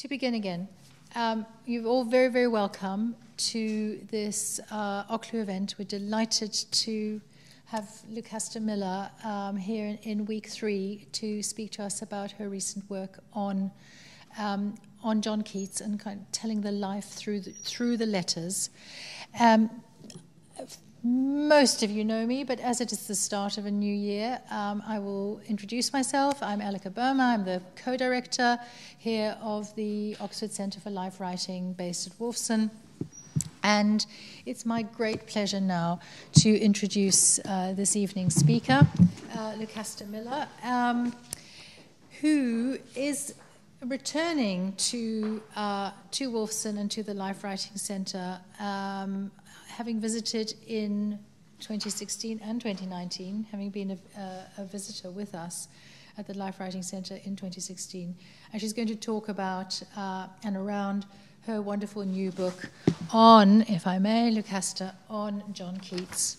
To begin again, you're all very, very welcome to this OCLU event. We're delighted to have Lucasta Miller here in week three to speak to us about her recent work on John Keats and kind of telling the life through the letters. Most of you know me, but as it is the start of a new year, I will introduce myself. I'm Elleke Boehmer. I'm the co-director here of the Oxford Centre for Life-Writing based at Wolfson. And it's my great pleasure now to introduce this evening's speaker, Lucasta Miller, who is returning to Wolfson and to the Life Writing Centre, having visited in 2016 and 2019, having been a visitor with us at the Life Writing Centre in 2016. And she's going to talk about and around her wonderful new book on, if I may, Lucasta, on John Keats,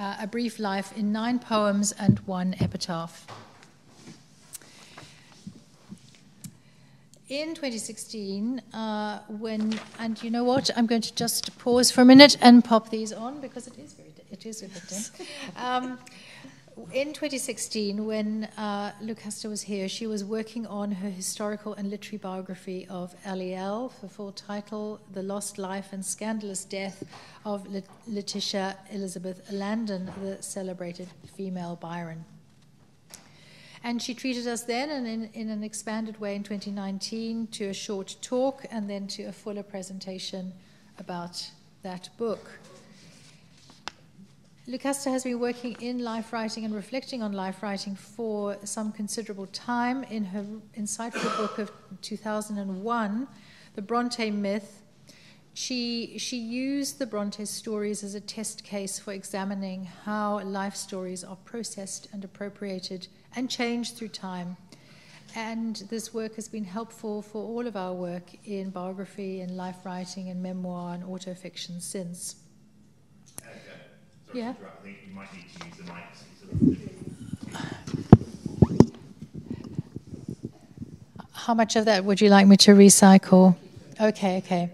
A Brief Life in Nine Poems and One Epitaph. In 2016, and you know what, I'm going to just pause for a minute and pop these on because it is a bit dim. In 2016, when Lucasta was here, she was working on her historical and literary biography of L.E.L., the full title, The Lost Life and Scandalous Death of Letitia Elizabeth Landon, the celebrated female Byron. And she treated us then, and in an expanded way in 2019, to a short talk and then to a fuller presentation about that book. Lucasta has been working in life writing and reflecting on life writing for some considerable time. In her insightful book of 2001, The Brontë Myth, she used the Brontë stories as a test case for examining how life stories are processed and appropriated and changed through time. And this work has been helpful for all of our work in biography and life writing and memoir and autofiction since. Yeah. I think you might need to use the mic. How much of that would you like me to recycle? Okay, okay.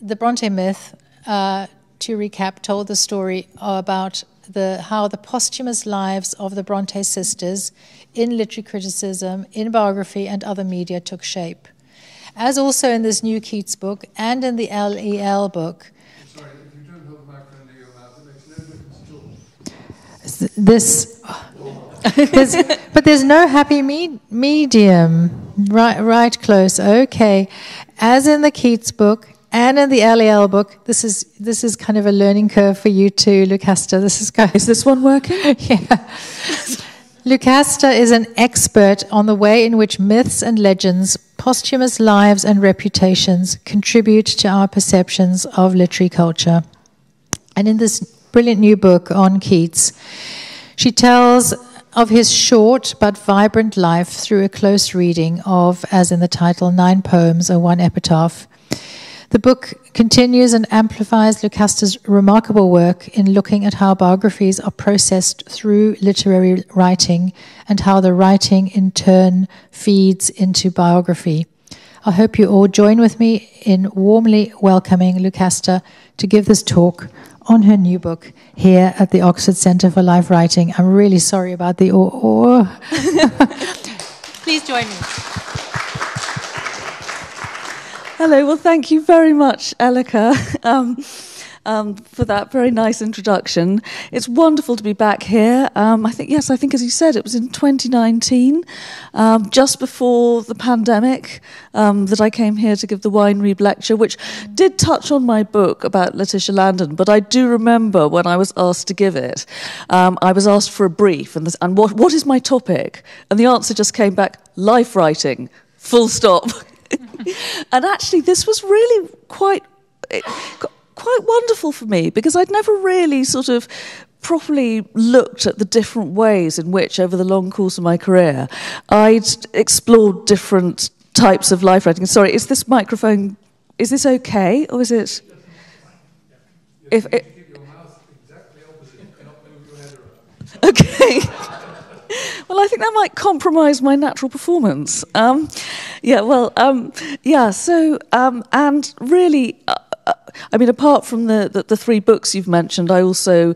The Brontë Myth, to recap, told the story about how the posthumous lives of the Brontë sisters in literary criticism, in biography and other media took shape. As also in this new Keats book and in the L.E.L. book. Sorry, if you don't hold the microphone near your mouth, it makes no difference at all. But there's no happy medium. Right close, okay. As in the Keats book, and in the L.E.L. book, this is kind of a learning curve for you too, Lucasta. Is this one working? Yeah. Lucasta is an expert on the way in which myths and legends, posthumous lives and reputations contribute to our perceptions of literary culture. And in this brilliant new book on Keats, she tells of his short but vibrant life through a close reading of, as in the title, Nine Poems and One Epitaph. The book continues and amplifies Lucasta's remarkable work in looking at how biographies are processed through literary writing and how the writing in turn feeds into biography. I hope you all join with me in warmly welcoming Lucasta to give this talk on her new book here at the Oxford Centre for Life Writing. I'm really sorry about the Please join me. Hello, well thank you very much, Elleke, for that very nice introduction. It's wonderful to be back here. I think as you said, it was in 2019, just before the pandemic, that I came here to give the Wine Reeb lecture, which did touch on my book about Letitia Landon, but I do remember when I was asked to give it, I was asked for a brief, and what is my topic? And the answer just came back, life writing, full stop. And actually, this was really quite wonderful for me because I'd never really sort of properly looked at the different ways in which, over the long course of my career, I'd explored different types of life writing. Sorry, is this microphone? Is this okay, or is it? If it, keep your mouth exactly opposite, you cannot move your head around. Okay. Well, I think that might compromise my natural performance. And really, I mean, apart from the three books you've mentioned, I also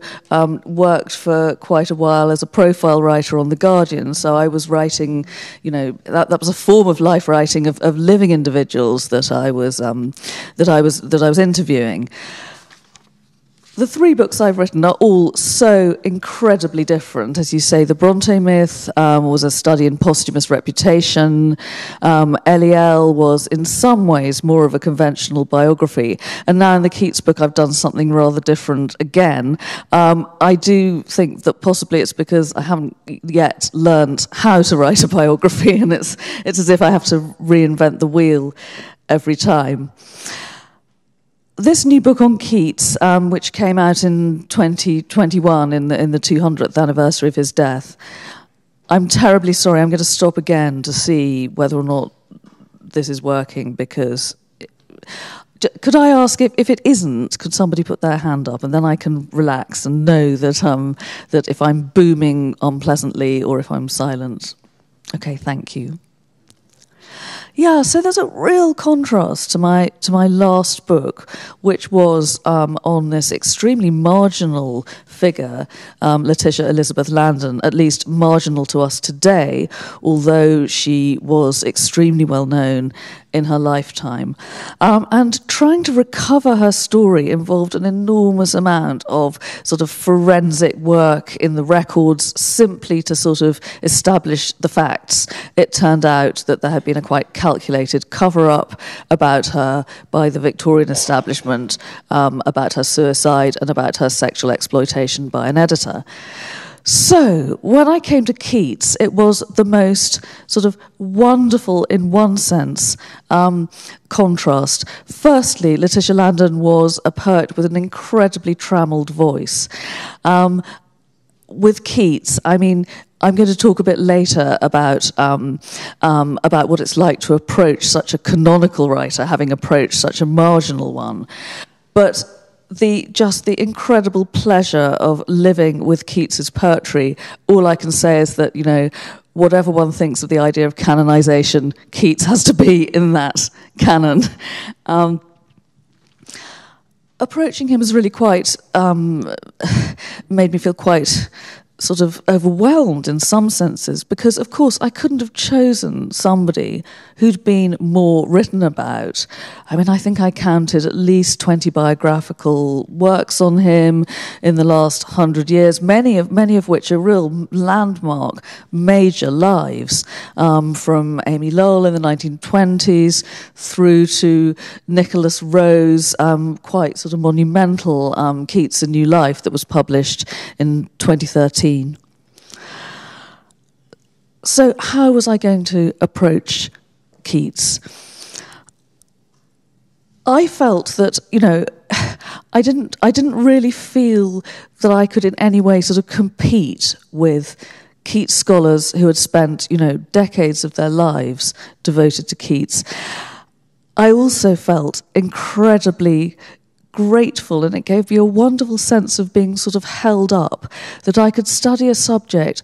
worked for quite a while as a profile writer on The Guardian. So I was writing, you know, that was a form of life writing of living individuals that I was interviewing. The three books I've written are all so incredibly different. As you say, The Brontë Myth was a study in posthumous reputation. LEL was, in some ways, more of a conventional biography. And now in the Keats book, I've done something rather different again. I do think that possibly it's because I haven't yet learned how to write a biography, and it's as if I have to reinvent the wheel every time. This new book on Keats, which came out in 2021 in the 200th anniversary of his death, I'm terribly sorry. I'm going to stop again to see whether or not this is working, because... Could I ask, if it isn't, could somebody put their hand up, and then I can relax and know that if I'm booming unpleasantly or if I'm silent. Okay, thank you. Yeah, so there's a real contrast to my last book, which was on this extremely marginal figure, Letitia Elizabeth Landon, at least marginal to us today, although she was extremely well known in her lifetime. And trying to recover her story involved an enormous amount of sort of forensic work in the records, simply to sort of establish the facts. It turned out that there had been a quite calculated cover-up about her by the Victorian establishment, about her suicide and about her sexual exploitation by an editor. So, when I came to Keats, it was the most sort of wonderful, in one sense, contrast. Firstly, Letitia Landon was a poet with an incredibly trammeled voice. With Keats, I mean, I'm going to talk a bit later about what it's like to approach such a canonical writer, having approached such a marginal one. But the incredible pleasure of living with Keats's poetry, all I can say is that, you know, whatever one thinks of the idea of canonization, Keats has to be in that canon. Approaching him has really quite made me feel quite sort of overwhelmed in some senses, because of course I couldn't have chosen somebody who'd been more written about. I mean, I think I counted at least 20 biographical works on him in the last 100 years, many of which are real landmark, major lives, from Amy Lowell in the 1920s through to Nicholas Rose, quite sort of monumental Keats: A New Life that was published in 2013. So how was I going to approach Keats? I felt that, you know, I didn't really feel that I could in any way sort of compete with Keats scholars who had spent, you know, decades of their lives devoted to Keats. I also felt incredibly grateful, and it gave me a wonderful sense of being sort of held up, that I could study a subject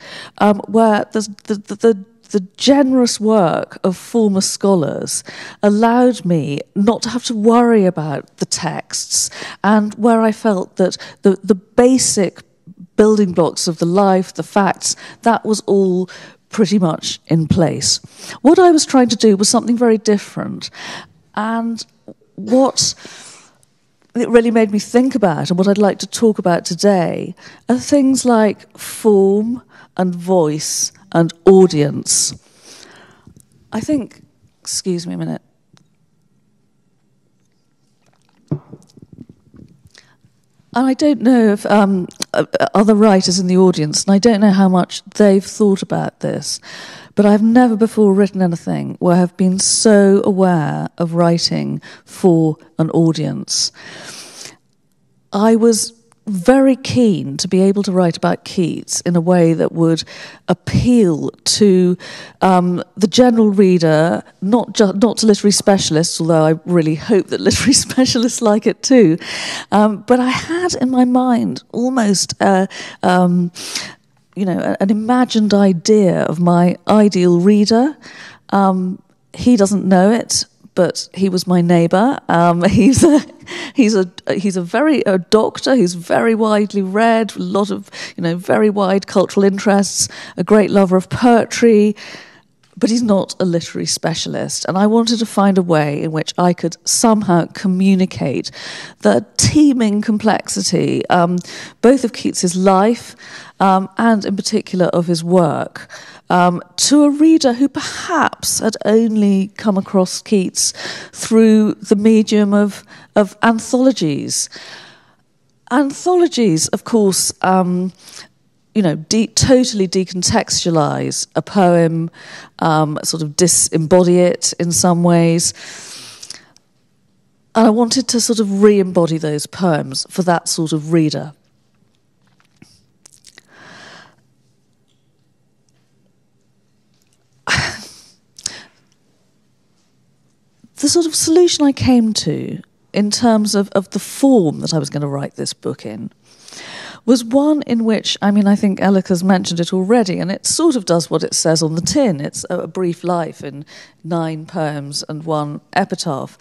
where the generous work of former scholars allowed me not to have to worry about the texts, and where I felt that the basic building blocks of the life, the facts, that was all pretty much in place. What I was trying to do was something very different, and what it really made me think about, and what I'd like to talk about today, are things like form and voice and audience. I think, excuse me a minute. And I don't know if other writers in the audience, and I don't know how much they've thought about this, but I've never before written anything where I've been so aware of writing for an audience. I was very keen to be able to write about Keats in a way that would appeal to the general reader, not to literary specialists, although I really hope that literary specialists like it too. But I had in my mind almost you know, an imagined idea of my ideal reader. He doesn't know it, but he was my neighbour. He's a doctor who's very widely read, a lot of, you know, very wide cultural interests, a great lover of poetry, but he's not a literary specialist. And I wanted to find a way in which I could somehow communicate the teeming complexity, both of Keats's life and in particular of his work, to a reader who perhaps had only come across Keats through the medium of anthologies. Anthologies, of course, you know, totally decontextualise a poem, sort of disembody it in some ways. And I wanted to sort of re-embody those poems for that sort of reader. The sort of solution I came to in terms of the form that I was going to write this book in was one in which, I mean, I think Elleke has mentioned it already, and it sort of does what it says on the tin. It's A Brief Life in Nine Poems and One Epitaph.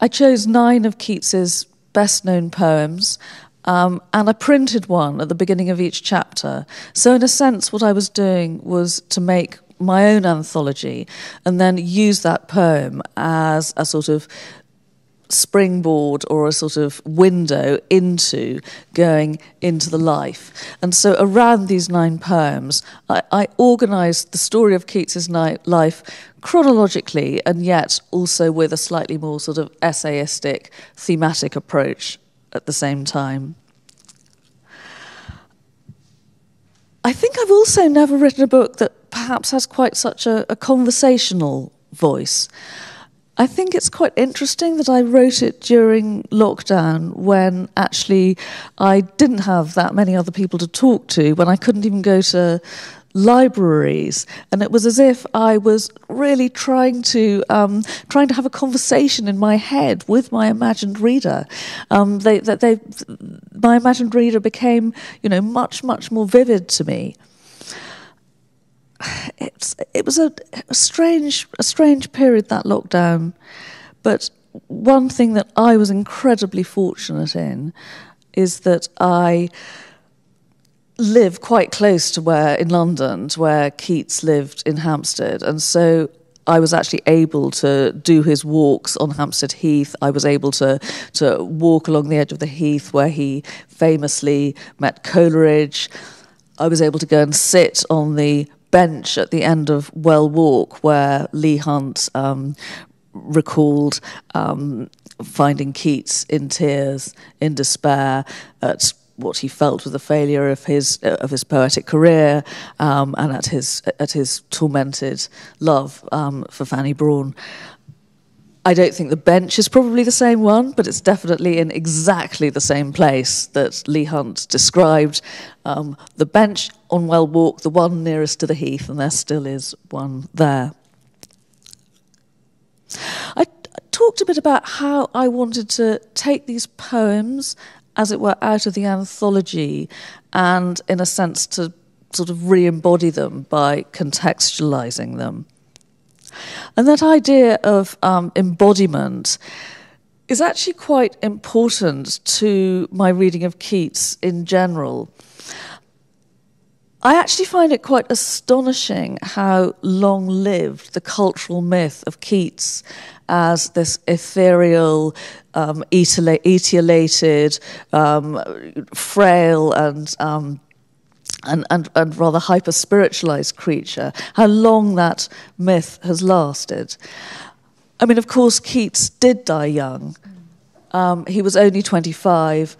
I chose 9 of Keats's best-known poems, and I printed one at the beginning of each chapter. So in a sense, what I was doing was to make my own anthology and then use that poem as a sort of springboard or a sort of window into going into the life. And so around these 9 poems, I organised the story of Keats's life chronologically and yet also with a slightly more sort of essayistic, thematic approach at the same time. I think I've also never written a book that perhaps has quite such a conversational voice. I think it's quite interesting that I wrote it during lockdown when actually I didn't have that many other people to talk to, when I couldn't even go to libraries, and it was as if I was really trying to have a conversation in my head with my imagined reader. My imagined reader became, you know, much more vivid to me. It was a strange period, that lockdown, but one thing that I was incredibly fortunate in is that I live quite close to where Keats lived in Hampstead, and so I was actually able to do his walks on Hampstead Heath. I was able to walk along the edge of the heath where he famously met Coleridge. I was able to go and sit on the bench at the end of Well Walk, where Leigh Hunt recalled finding Keats in tears, in despair at what he felt was the failure of his poetic career, and at his tormented love for Fanny Brawne. I don't think the bench is probably the same one, but it's definitely in exactly the same place that Leigh Hunt described. The bench on Well Walk, the one nearest to the heath, and there still is one there. I talked a bit about how I wanted to take these poems, as it were, out of the anthology and, in a sense, to sort of re-embody them by contextualising them. And that idea of embodiment is actually quite important to my reading of Keats in general. I actually find it quite astonishing how long-lived the cultural myth of Keats as this ethereal, etiolated, frail and rather hyper-spiritualised creature, how long that myth has lasted. I mean, of course, Keats did die young. He was only 25.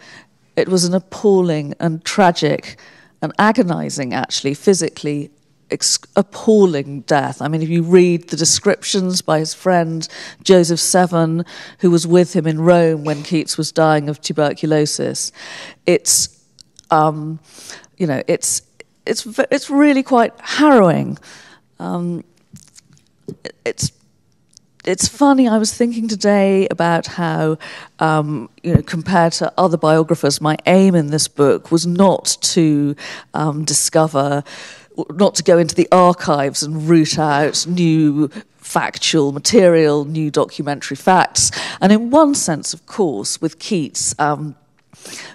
It was an appalling and tragic and agonising, actually, physically appalling death. I mean, if you read the descriptions by his friend Joseph Severn, who was with him in Rome when Keats was dying of tuberculosis, it's really quite harrowing. It's It's funny, I was thinking today about how, compared to other biographers, my aim in this book was not to discover, not to go into the archives and root out new factual material, new documentary facts. And in one sense, of course, with Keats,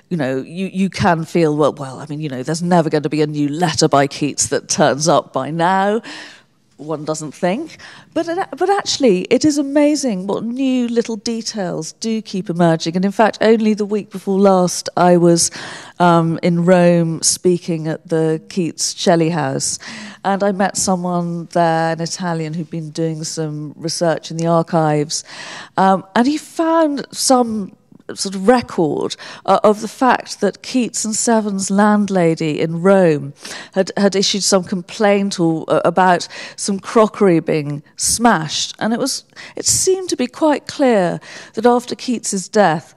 you can feel, there's never going to be a new letter by Keats that turns up by now. One doesn't think. But actually, it is amazing what new little details do keep emerging. And in fact, only the week before last, I was in Rome speaking at the Keats Shelley house. And I met someone there, an Italian, who'd been doing some research in the archives. And he found some sort of record of the fact that Keats and Severn's landlady in Rome had issued some complaint about some crockery being smashed, and it seemed to be quite clear that after Keats's death,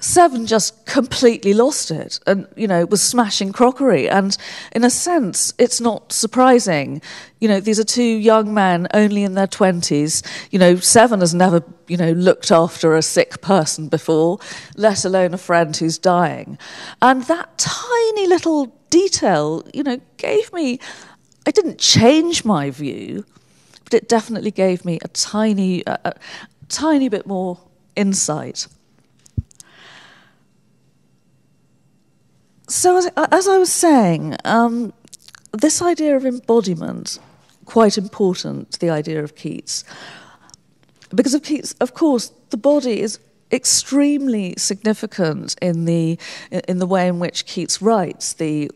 Severn just completely lost it and, was smashing crockery. And in a sense, it's not surprising. These are two young men only in their 20s. Severn has never, looked after a sick person before, let alone a friend who's dying. And that tiny little detail, gave me, I didn't change my view, but it definitely gave me a tiny bit more insight. So as I was saying, this idea of embodiment, quite important, the idea of Keats. Because of Keats, of course, the body is extremely significant in the way in which Keats writes, the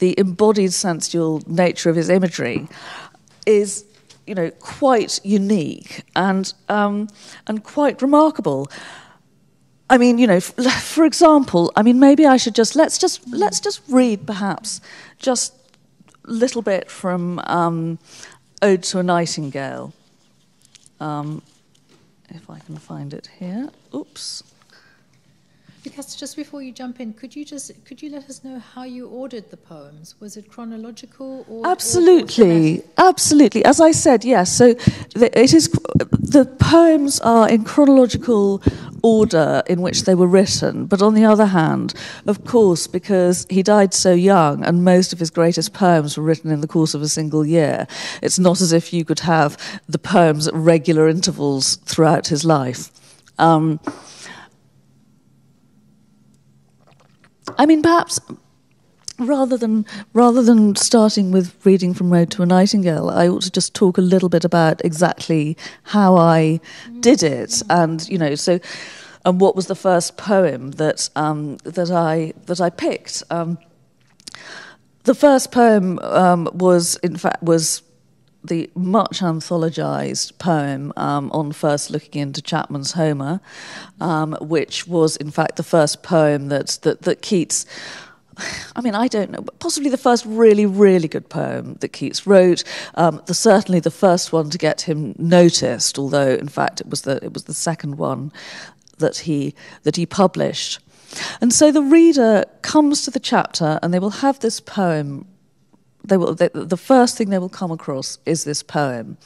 embodied sensual nature of his imagery is quite unique and quite remarkable. I mean, for example, maybe I should let's just read perhaps just a little bit from Ode to a Nightingale. If I can find it here. Oops. Lucasta, just before you jump in, could you let us know how you ordered the poems? Was it chronological or absolutely, or absolutely. As I said, yes. So the poems are in chronological order in which they were written. But on the other hand, of course, because he died so young, and most of his greatest poems were written in the course of a single year, it's not as if you could have the poems at regular intervals throughout his life. Perhaps rather than starting with reading from Ode to a Nightingale, I ought to just talk a little bit about exactly how I did it, and and what was the first poem that I picked. The first poem was the much anthologized poem On First Looking into Chapman's Homer, which was in fact the first poem that Keats, I don't know, possibly the first really, really good poem that Keats wrote, certainly the first one to get him noticed, although in fact it was the second one that he published. And so the reader comes to the chapter and they will have this poem. The first thing they will come across is this poem.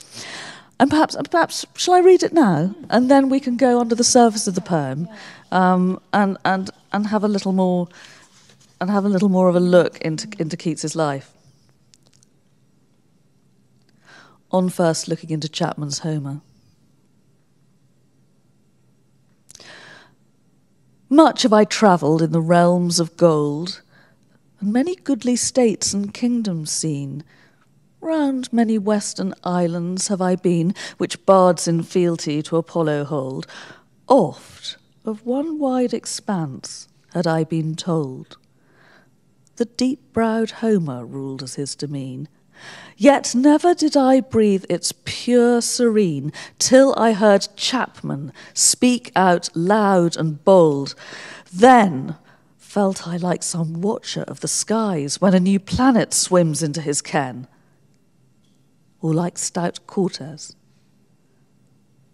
And perhaps, shall I read it now? And then we can go under the surface of the poem and have a little more of a look into Keats's life. On first looking into Chapman's Homer. Much have I travelled in the realms of gold, and many goodly states and kingdoms seen. Round many western islands have I been, which bards in fealty to Apollo hold. Oft of one wide expanse had I been told. The deep-browed Homer ruled as his domain. Yet never did I breathe its pure serene, till I heard Chapman speak out loud and bold. Then felt I like some watcher of the skies when a new planet swims into his ken, or like stout Cortez,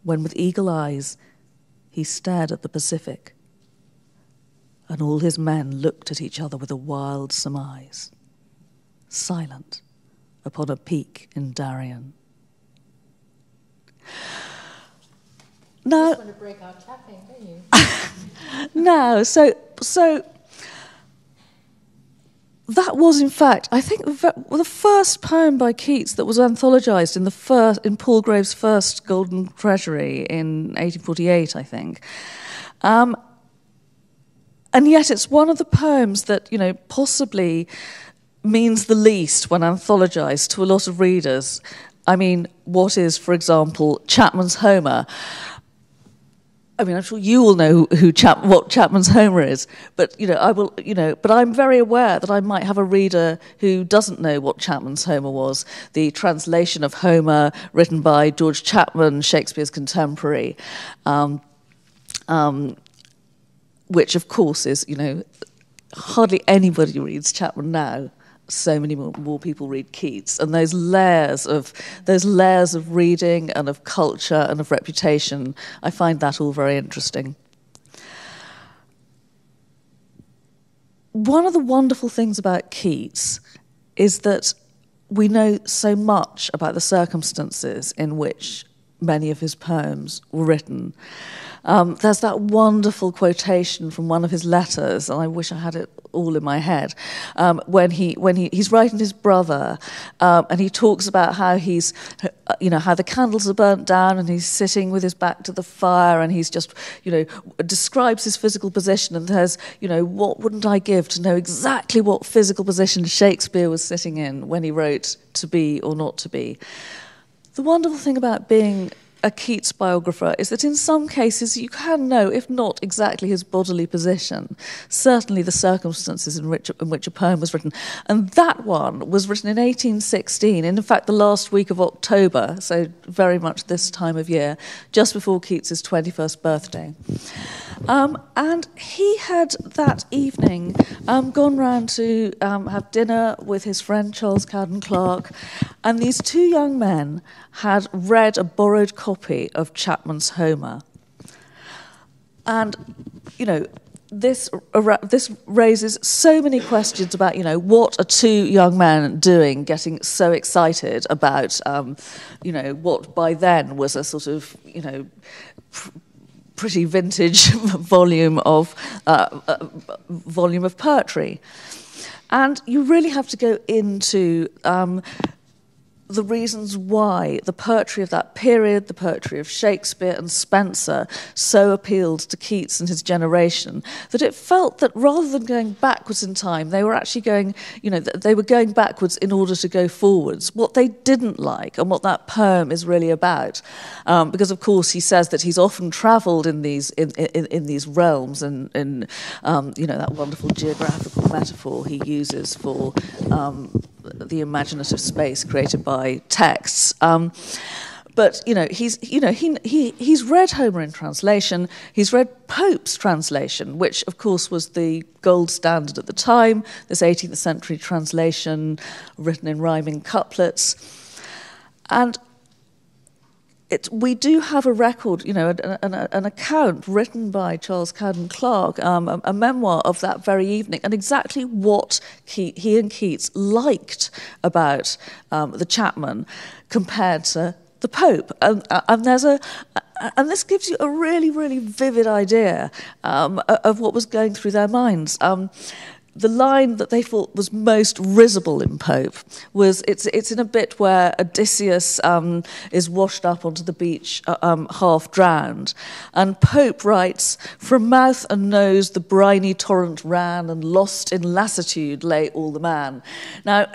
when with eagle eyes he stared at the Pacific, and all his men looked at each other with a wild surmise, silent upon a peak in Darien. No. You just want to break our tapping, don't you? No. So that was, in fact, I think the first poem by Keats that was anthologised in Palgrave's first Golden Treasury in 1848, I think. And yet it's one of the poems that, you know, possibly means the least when anthologised to a lot of readers. I mean, what is, for example, Chapman's Homer? I mean, I'm sure you all know what Chapman's Homer is, but you know, but I'm very aware that I might have a reader who doesn't know what Chapman's Homer was, the translation of Homer written by George Chapman, Shakespeare's contemporary, which of course is, you know, hardly anybody reads Chapman now. So many more people read Keats, and those layers of reading and of culture and of reputation, I find that all very interesting. One of the wonderful things about Keats is that we know so much about the circumstances in which many of his poems were written. There's that wonderful quotation from one of his letters, and I wish I had it all in my head, when he's writing his brother, and he talks about how he's, you know, how the candles are burnt down, and he's sitting with his back to the fire, and he's just, you know, describes his physical position, and says, you know, what wouldn't I give to know exactly what physical position Shakespeare was sitting in when he wrote To Be or Not To Be. The wonderful thing about being a Keats biographer is that in some cases you can know, if not exactly his bodily position, certainly the circumstances in which a poem was written. And that one was written in 1816, in fact the last week of October, so very much this time of year, just before Keats's 21st birthday. And he had that evening gone round to have dinner with his friend Charles Cowden Clarke, and these two young men had read a borrowed copy of Chapman's Homer. And, you know, this raises so many questions about, you know, what are two young men doing getting so excited about, you know, what by then was a sort of, you know, pretty vintage volume of poetry. And you really have to go into the reasons why the poetry of that period, the poetry of Shakespeare and Spencer, so appealed to Keats and his generation, that it felt that rather than going backwards in time, they were actually going, you know, they were going backwards in order to go forwards. What they didn't like and what that poem is really about, because of course he says that he's often travelled in these realms, and you know, that wonderful geographical metaphor he uses for the imaginative space created by texts, but you know, he's read Homer in translation. He's read Pope's translation, which of course was the gold standard at the time. This 18th century translation, written in rhyming couplets, and we do have a record, you know, an account written by Charles Cowden Clarke, a memoir of that very evening, and exactly what he and Keats liked about the Chapman compared to the Pope, and this gives you a really, really vivid idea of what was going through their minds. The line that they thought was most risible in Pope was, it's in a bit where Odysseus is washed up onto the beach, half drowned, and Pope writes, "From mouth and nose the briny torrent ran, and lost in lassitude lay all the man." Now,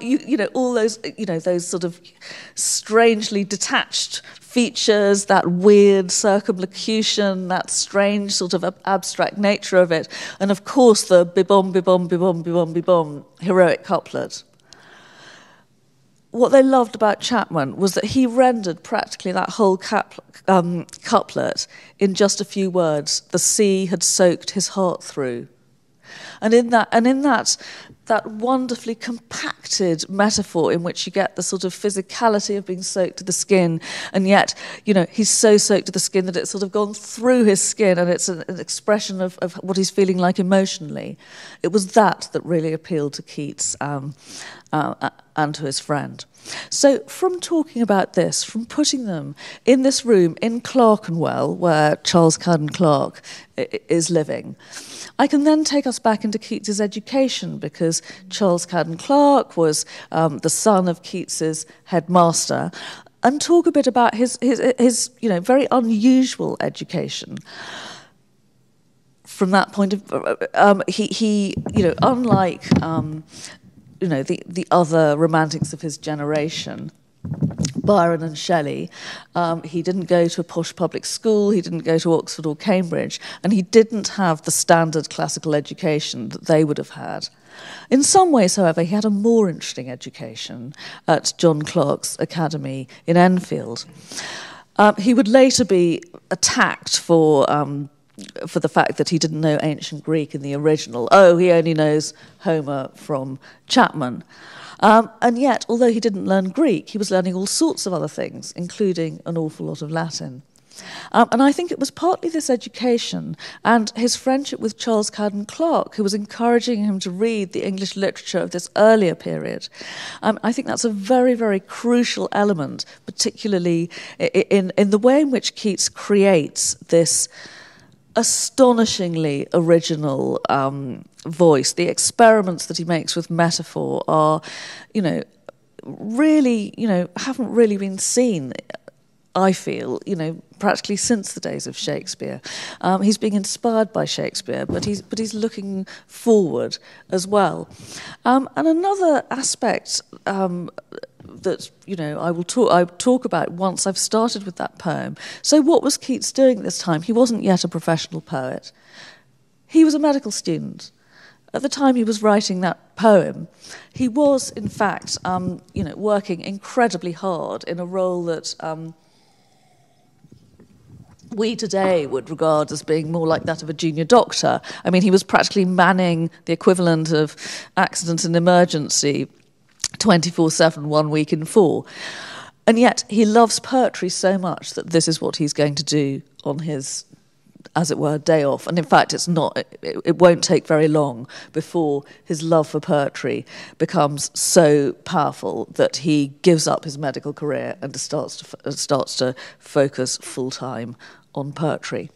you know, all those, you know, those sort of strangely detached features, that weird circumlocution, that strange sort of abstract nature of it, and of course the "bibom, bibom, bibom, bibom, bibom" heroic couplet. What they loved about Chapman was that he rendered practically that whole couplet in just a few words. The sea had soaked his heart through. And in that wonderfully compacted metaphor in which you get the sort of physicality of being soaked to the skin, and yet, you know, he's so soaked to the skin that it's sort of gone through his skin, and it's an expression of what he's feeling like emotionally. It was that really appealed to Keats, and to his friend. So from talking about this, from putting them in this room in Clerkenwell, where Charles Cowden Clarke is living, I can then take us back into Keats's education, because Charles Cowden Clarke was the son of Keats's headmaster, and talk a bit about his very unusual education. From that point of view, he unlike the other romantics of his generation, Byron and Shelley, he didn't go to a posh public school, he didn't go to Oxford or Cambridge, and he didn't have the standard classical education that they would have had. In some ways, however, he had a more interesting education at John Clarke's Academy in Enfield. He would later be attacked for the fact that he didn't know ancient Greek in the original. Oh, he only knows Homer from Chapman. And yet, although he didn't learn Greek, he was learning all sorts of other things, including an awful lot of Latin. And I think it was partly this education and his friendship with Charles Cowden Clarke, who was encouraging him to read the English literature of this earlier period. I think that's a very, very crucial element, particularly in the way in which Keats creates this astonishingly original voice. The experiments that he makes with metaphor are, really, haven't really been seen, I feel, practically since the days of Shakespeare. He's being inspired by Shakespeare, but he's looking forward as well. And another aspect that I will talk about once I've started with that poem. So what was Keats doing at this time? He wasn't yet a professional poet. He was a medical student. At the time he was writing that poem, he was, in fact, working incredibly hard in a role that we today would regard as being more like that of a junior doctor. I mean, he was practically manning the equivalent of accident and emergency 24/7, 1 week in four. And yet he loves poetry so much that this is what he's going to do on his, as it were, day off. And in fact, it won't take very long before his love for poetry becomes so powerful that he gives up his medical career and starts to focus full-time on poetry.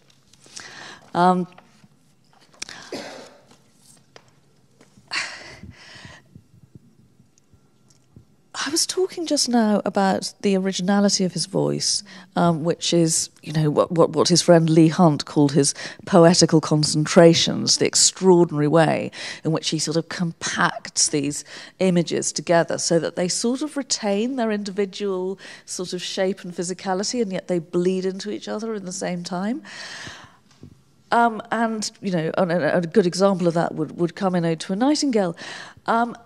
I was talking just now about the originality of his voice, which is, what his friend Leigh Hunt called his poetical concentrations, the extraordinary way in which he sort of compacts these images together so that they sort of retain their individual sort of shape and physicality, and yet they bleed into each other in the same time. A good example of that would come in Ode to a Nightingale. Perhaps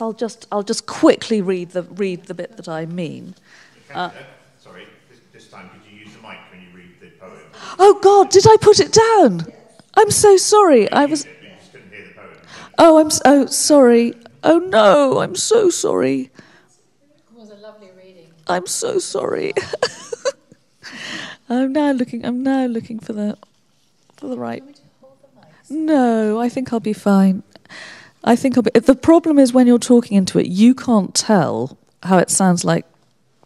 I'll just quickly read the bit that I mean. Sorry, this time did you use the mic when you read the poem? Oh God, did I put it down? Yes. I'm so sorry. You just couldn't hear the poem. Oh, sorry. Oh no, I'm so sorry. It was a lovely reading. I'm so sorry. I'm now looking for the right. No, I think I'll be fine. The problem is when you're talking into it, you can't tell how it sounds like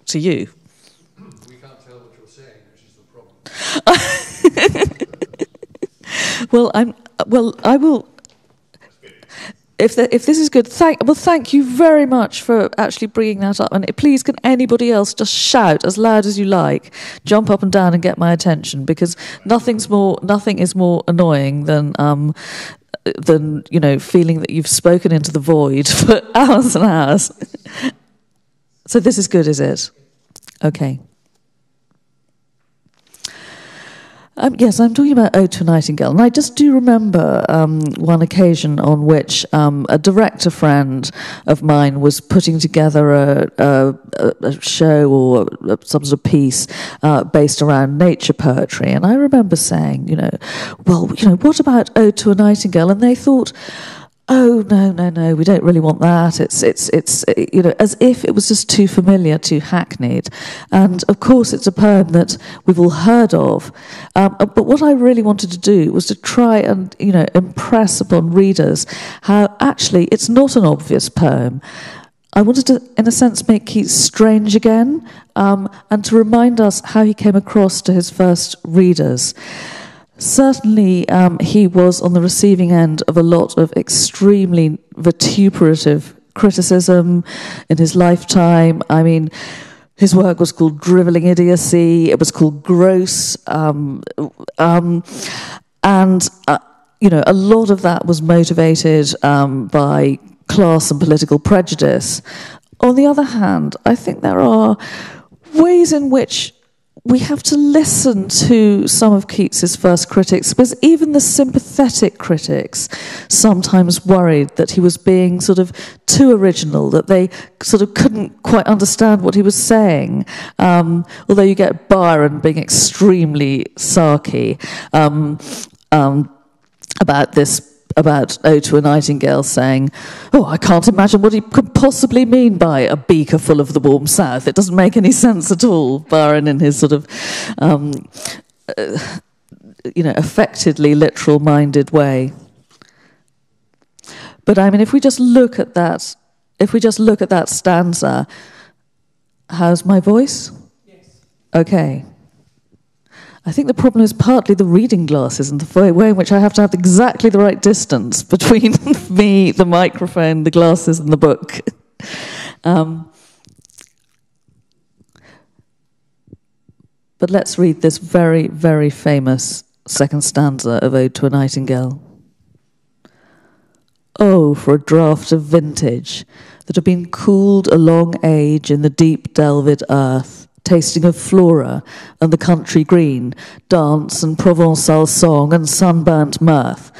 to you. We can't tell what you're saying, which is the problem. I will. If this is good, thank you very much for actually bringing that up. And please, can anybody else just shout as loud as you like, jump up and down, and get my attention, because nothing is more annoying than feeling that you've spoken into the void for hours and hours. So this is good, is it? Okay. Yes, I'm talking about Ode to a Nightingale, and I just do remember one occasion on which a director friend of mine was putting together a show or some sort of piece based around nature poetry, and I remember saying, what about Ode to a Nightingale? And they thought, oh, no, we don't really want that. It's you know, as if it was just too familiar, too hackneyed. And, of course, it's a poem that we've all heard of. But what I really wanted to do was to try and, you know, impress upon readers how, actually, it's not an obvious poem. I wanted to, in a sense, make Keats strange again, and to remind us how he came across to his first readers. Certainly, he was on the receiving end of a lot of extremely vituperative criticism in his lifetime. I mean, his work was called drivelling idiocy, it was called gross, and, you know, a lot of that was motivated by class and political prejudice. On the other hand, I think there are ways in which we have to listen to some of Keats's first critics, because even the sympathetic critics sometimes worried that he was being sort of too original, that they sort of couldn't quite understand what he was saying. Although you get Byron being extremely sarky about this, about Ode to a Nightingale, saying, oh, I can't imagine what he could possibly mean by a beaker full of the warm south. It doesn't make any sense at all. Byron, in his sort of, you know, affectedly literal-minded way. But I mean, if we just look at that, if we just look at that stanza, how's my voice? Yes. Okay. I think the problem is partly the reading glasses and the way in which I have to have exactly the right distance between me, the microphone, the glasses, and the book. But let's read this very, very famous second stanza of Ode to a Nightingale. Oh, for a draught of vintage that had been cooled a long age in the deep delved earth, tasting of flora and the country green, dance and Provençal song and sunburnt mirth.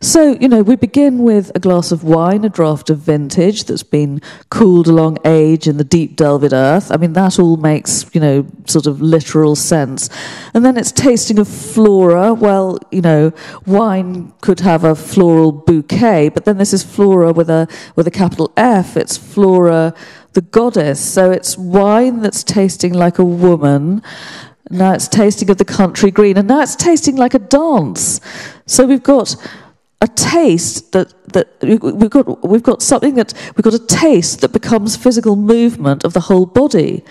So, you know, we begin with a glass of wine, a draught of vintage that's been cooled along age in the deep delved earth. I mean, that all makes, you know, sort of literal sense. And then it's tasting of flora. Well, you know, wine could have a floral bouquet, but then this is flora with a capital F. It's Flora, the goddess. So it's wine that's tasting like a woman. Now it's tasting of the country green. And now it's tasting like a dance. So we've got a taste that we've got something that we've got a taste that becomes physical movement of the whole body,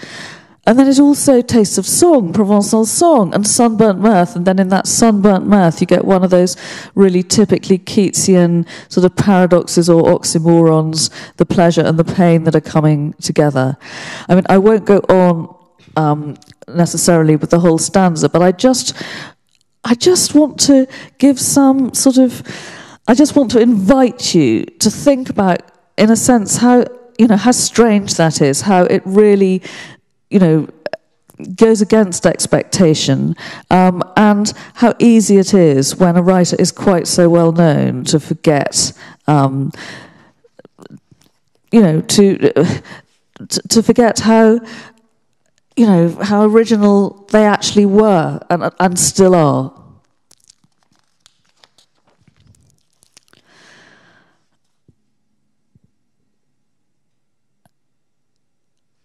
and then it also tastes of song, Provençal song, and sunburnt mirth. And then in that sunburnt mirth, you get one of those really typically Keatsian sort of paradoxes or oxymorons: the pleasure and the pain that are coming together. I mean, I won't go on necessarily with the whole stanza, but I just want to give some sort of. I just want to invite you to think about, in a sense, how, you know, how strange that is, how it really, you know, goes against expectation, and how easy it is when a writer is quite so well known to forget, you know, to forget how, you know, how original they actually were and still are.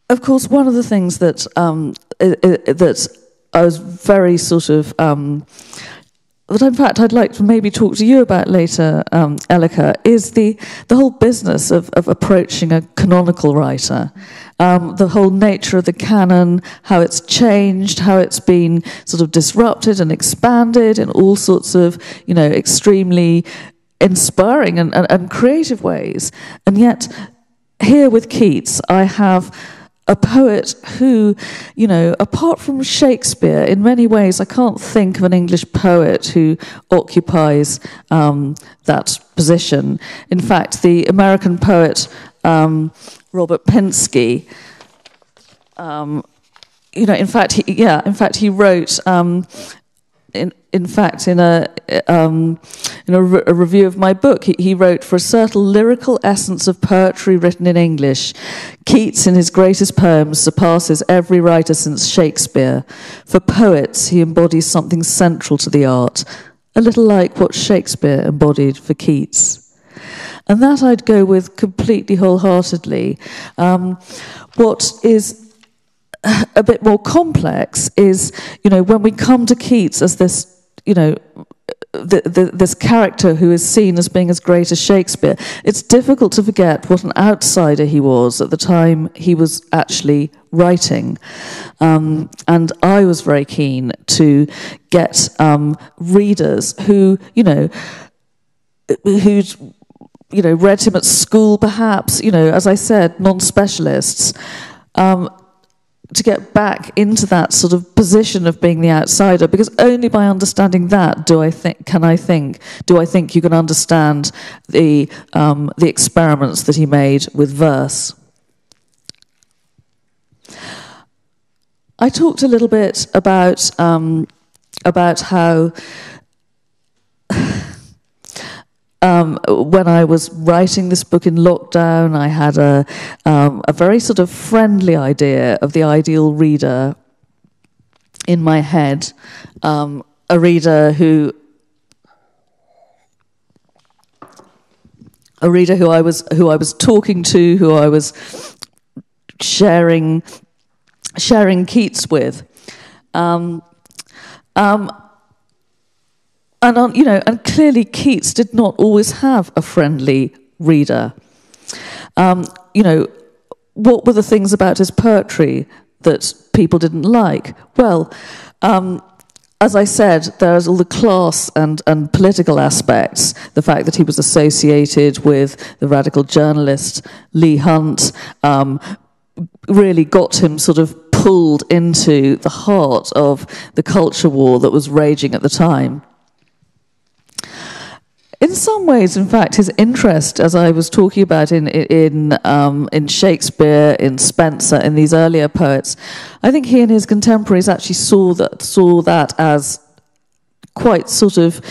Of course, one of the things that that I was very sort of, that in fact I'd like to maybe talk to you about later, Elleke, is the whole business of approaching a canonical writer, the whole nature of the canon, how it's changed, how it's been sort of disrupted and expanded in all sorts of, you know, extremely inspiring and creative ways, and yet here with Keats, I have a poet who, you know, apart from Shakespeare, in many ways, I can't think of an English poet who occupies that position. In fact, the American poet Robert Pinsky, you know, in fact, he wrote, in a review of my book, he wrote, "For a certain lyrical essence of poetry written in English, Keats in his greatest poems surpasses every writer since Shakespeare. For poets, he embodies something central to the art, a little like what Shakespeare embodied for Keats." And that I'd go with completely wholeheartedly. What is a bit more complex is, you know, when we come to Keats as this, you know, this character who is seen as being as great as Shakespeare, it's difficult to forget what an outsider he was at the time he was actually writing. And I was very keen to get readers who, you know, who'd, you know, read him at school perhaps, you know, as I said, non-specialists, to get back into that sort of position of being the outsider, because only by understanding that do I think you can understand the experiments that he made with verse. I talked a little bit about how when I was writing this book in lockdown, I had a very sort of friendly idea of the ideal reader in my head, a reader who I was talking to, who I was sharing Keats with. And, you know, and clearly Keats did not always have a friendly reader. You know, what were the things about his poetry that people didn't like? Well, as I said, there's all the class and political aspects, the fact that he was associated with the radical journalist Leigh Hunt, really got him sort of pulled into the heart of the culture war that was raging at the time. In some ways, in fact, his interest, as I was talking about in Shakespeare, in Spencer, in these earlier poets, I think he and his contemporaries actually saw that as quite sort of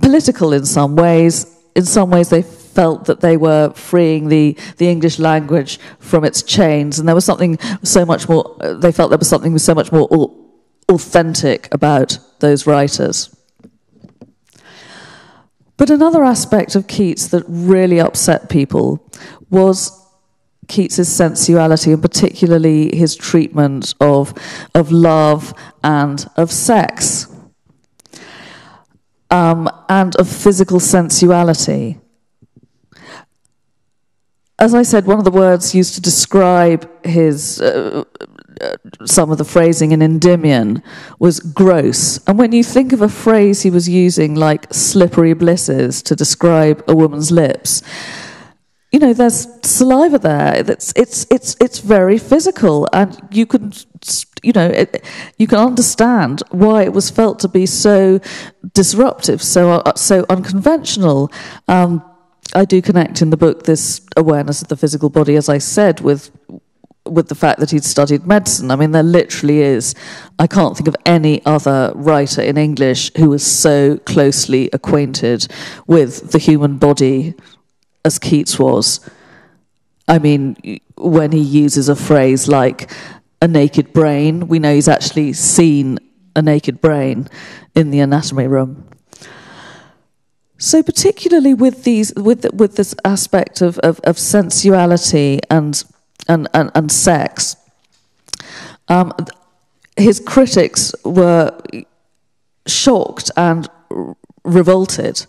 political in some ways. In some ways, they felt that they were freeing the English language from its chains, and there was something so much more. They felt there was something so much more authentic about those writers. But another aspect of Keats that really upset people was Keats's sensuality, and particularly his treatment of love and of sex, and of physical sensuality. As I said, one of the words used to describe his some of the phrasing in Endymion was gross. And when you think of a phrase he was using like slippery blisses to describe a woman's lips, you know, there's saliva there. It's very physical, and you can, you know, you can understand why it was felt to be so disruptive, so unconventional. I do connect in the book this awareness of the physical body, as I said, with the fact that he'd studied medicine. I mean, there literally is, I can't think of any other writer in English who was so closely acquainted with the human body as Keats was. I mean, when he uses a phrase like a naked brain, we know he's actually seen a naked brain in the anatomy room. So particularly with this aspect of sensuality and sex, his critics were shocked and revolted.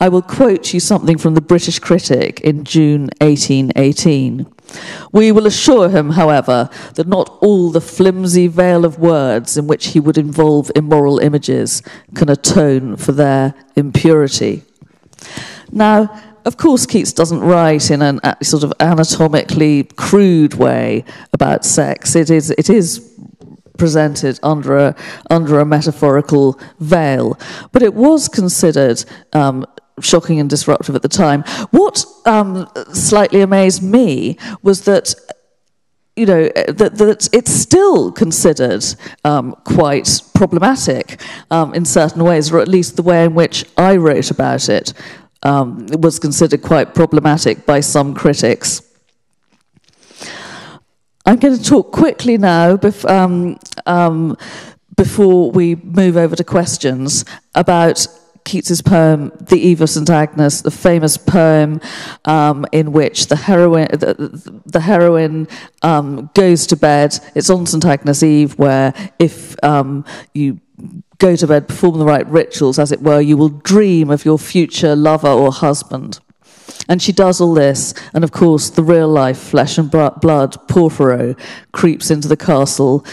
I will quote you something from the British Critic in June 1818. "We will assure him, however, that not all the flimsy veil of words in which he would involve immoral images can atone for their impurity." Now, of course, Keats doesn't write in an sort of anatomically crude way about sex. It is presented under a metaphorical veil, but it was considered shocking and disruptive at the time. What slightly amazed me was that, you know, that it's still considered quite problematic in certain ways, or at least the way in which I wrote about it. It was considered quite problematic by some critics. I'm going to talk quickly now, before we move over to questions, about Keats's poem, The Eve of St. Agnes, the famous poem in which the heroine goes to bed. It's on St. Agnes Eve, where if you go to bed, perform the right rituals, as it were, you will dream of your future lover or husband. And she does all this, and of course the real life flesh and blood Porphyro creeps into the castle,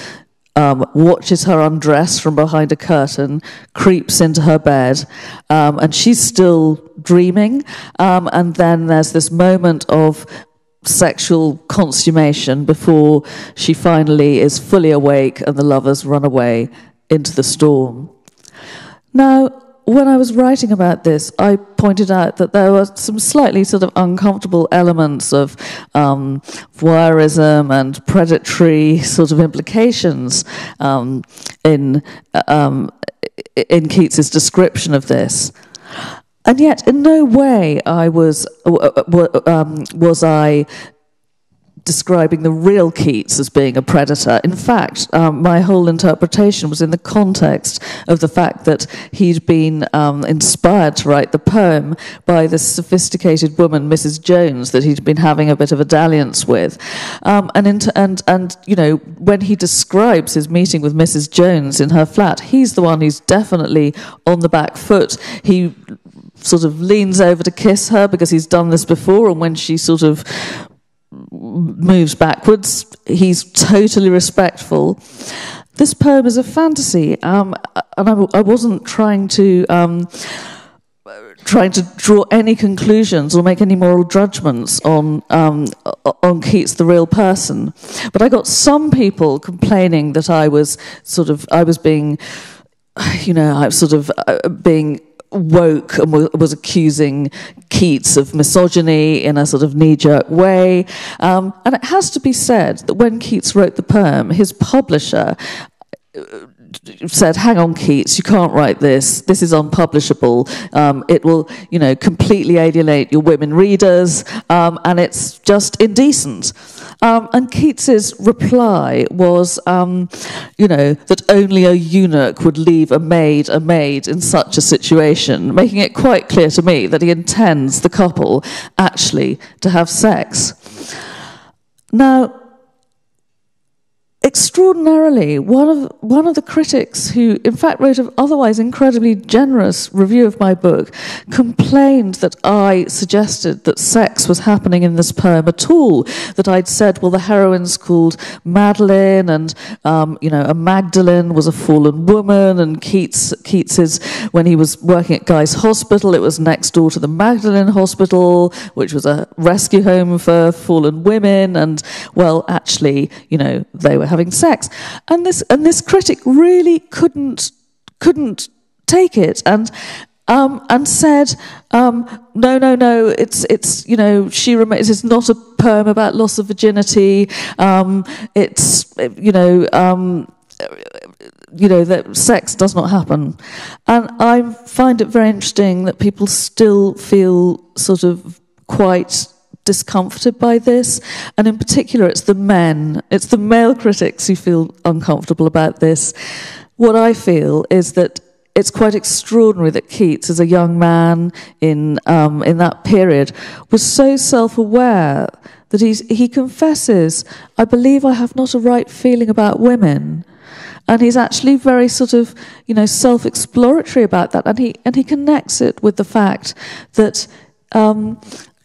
watches her undress from behind a curtain, creeps into her bed, and she's still dreaming, and then there's this moment of sexual consummation before she finally is fully awake and the lovers run away into the storm. Now, when I was writing about this, I pointed out that there were some slightly sort of uncomfortable elements of voyeurism and predatory sort of implications in Keats's description of this. And yet, in no way was I describing the real Keats as being a predator. In fact, my whole interpretation was in the context of the fact that he'd been inspired to write the poem by this sophisticated woman, Mrs. Jones, that he'd been having a bit of a dalliance with. And you know, when he describes his meeting with Mrs. Jones in her flat, he's the one who's definitely on the back foot. He sort of leans over to kiss her because he's done this before, and when she sort of moves backwards, he's totally respectful. This poem is a fantasy, and I wasn't trying to draw any conclusions or make any moral judgments on Keats, the real person. But I got some people complaining that I was being woke and was accusing Keats of misogyny in a sort of knee-jerk way. And it has to be said that when Keats wrote the poem, his publisher said, hang on, Keats, you can't write this. This is unpublishable. It will, you know, completely alienate your women readers, and it's just indecent. And Keats's reply was, you know, that only a eunuch would leave a maid in such a situation, making it quite clear to me that he intends the couple actually to have sex. Now, extraordinarily, one of the critics who, in fact, wrote an otherwise incredibly generous review of my book complained that I suggested that sex was happening in this poem at all, that I'd said, well, the heroine's called Madeline, and, you know, a Magdalene was a fallen woman, and Keats's, when he was working at Guy's Hospital, it was next door to the Magdalene Hospital, which was a rescue home for fallen women, and, well, actually, you know, they were having sex. And this critic really couldn't take it, and said, no, it's you know, she remains. It's not a poem about loss of virginity. It's you know that sex does not happen. And I find it very interesting that people still feel sort of quite discomforted by this, and in particular it's the male critics who feel uncomfortable about this. What I feel is that it's quite extraordinary that Keats, as a young man in that period, was so self-aware that he confesses, I believe I have not a right feeling about women. And he's actually very sort of, you know, self-exploratory about that, and he connects it with the fact that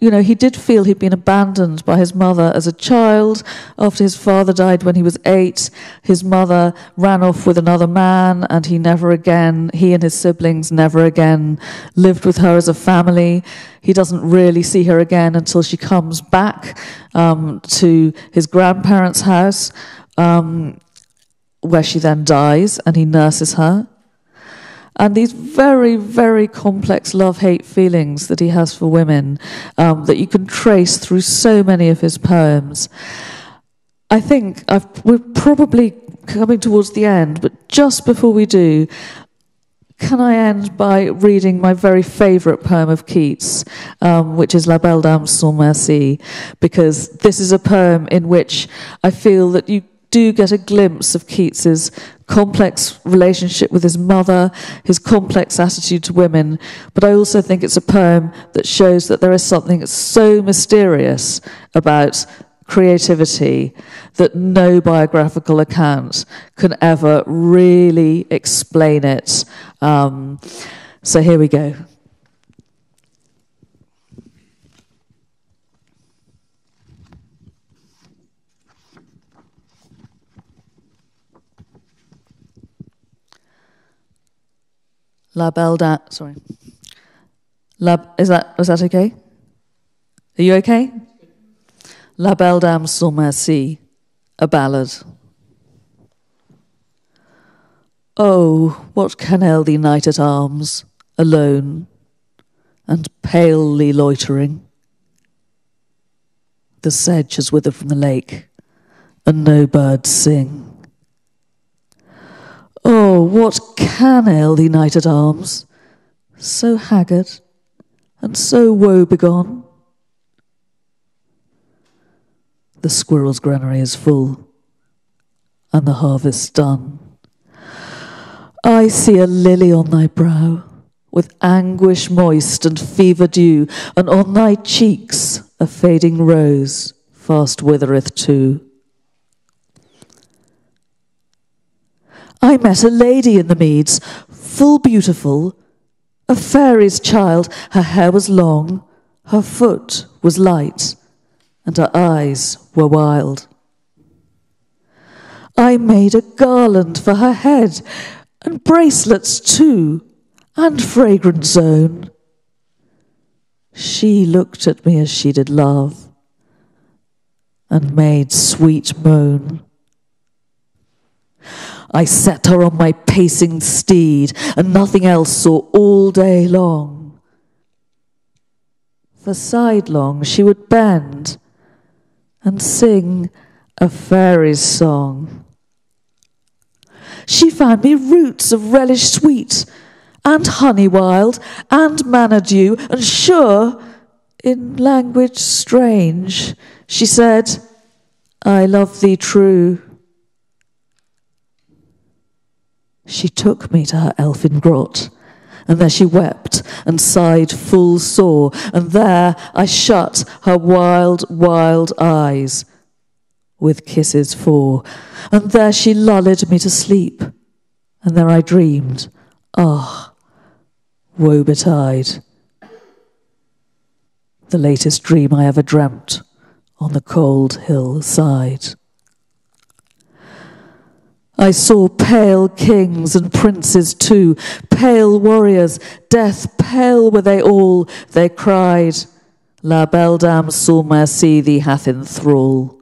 you know, he did feel he'd been abandoned by his mother as a child. After his father died when he was 8, his mother ran off with another man, and he and his siblings never again lived with her as a family. He doesn't really see her again until she comes back to his grandparents' house, where she then dies, and he nurses her. And these very, very complex love-hate feelings that he has for women, that you can trace through so many of his poems. I think we're probably coming towards the end, but just before we do, can I end by reading my very favourite poem of Keats, which is La Belle Dame Sans Merci, because this is a poem in which I feel that you do get a glimpse of Keats's complex relationship with his mother, his complex attitude to women, but I also think it's a poem that shows that there is something so mysterious about creativity that no biographical account can ever really explain it. So here we go. La Belle Dame, sorry. Was that okay? Are you okay? La Belle Dame Sans Merci, a ballad. Oh, what can ail thee, knight at arms, alone and palely loitering? The sedge has withered from the lake, and no birds sing. Oh, what can ail thee, knight at arms, so haggard and so woebegone? The squirrel's granary is full, and the harvest done. I see a lily on thy brow, with anguish moist and fever dew, and on thy cheeks a fading rose fast withereth too. I met a lady in the meads, full beautiful, a fairy's child. Her hair was long, her foot was light, and her eyes were wild. I made a garland for her head, and bracelets too, and fragrant zone. She looked at me as she did love, and made sweet moan. I set her on my pacing steed, and nothing else saw all day long. For sidelong she would bend, and sing a fairy's song. She found me roots of relish sweet, and honey wild, and manna dew, and sure, in language strange, she said, I love thee true. She took me to her elfin grot, and there she wept and sighed full sore, and there I shut her wild, wild eyes with kisses four, and there she lulled me to sleep, and there I dreamed, ah, woe betide, the latest dream I ever dreamt on the cold hill side. I saw pale kings and princes too, pale warriors, death pale were they all. They cried, La Belle Dame Sans Merci thee hath in thrall.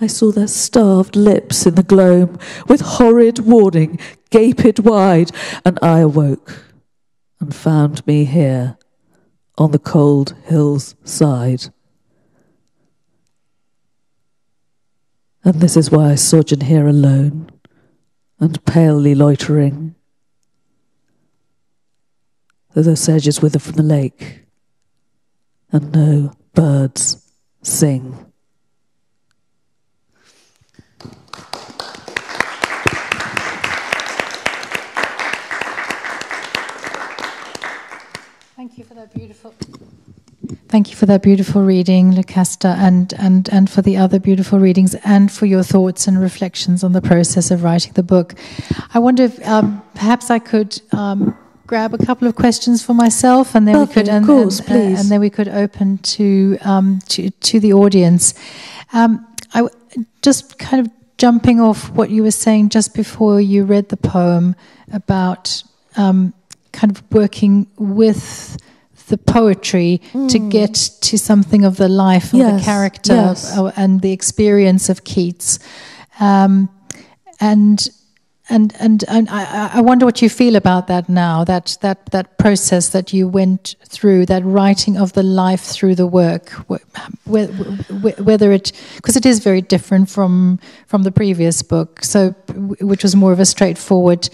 I saw their starved lips in the gloam, with horrid warning gaped wide, and I awoke and found me here on the cold hill's side. And this is why I sojourn here alone and palely loitering, though the sedge is withered from the lake and no birds sing. Thank you for that beautiful... Thank you for that beautiful reading, Lucasta, and for the other beautiful readings, and for your thoughts and reflections on the process of writing the book. I wonder if perhaps I could grab a couple of questions for myself, and then we could open to the audience. I just kind of jumping off what you were saying just before you read the poem about kind of working with the poetry to get to something of the life of the character and the experience of Keats, and I wonder what you feel about that now, that process that you went through, that writing of the life through the work, whether it, because it is very different from the previous book, so which was more of a straightforward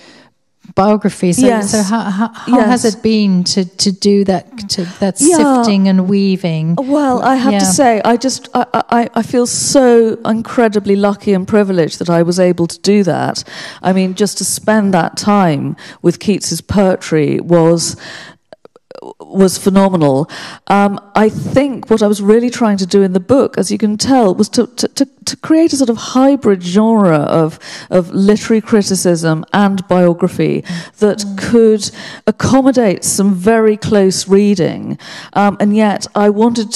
biography. So, yes. So how yes. has it been to do that, sifting and weaving? Well, I have to say, I feel so incredibly lucky and privileged that I was able to do that. I mean, just to spend that time with Keats's poetry was phenomenal. I think what I was really trying to do in the book, as you can tell, was to create a sort of hybrid genre of literary criticism and biography that could accommodate some very close reading. And yet I wanted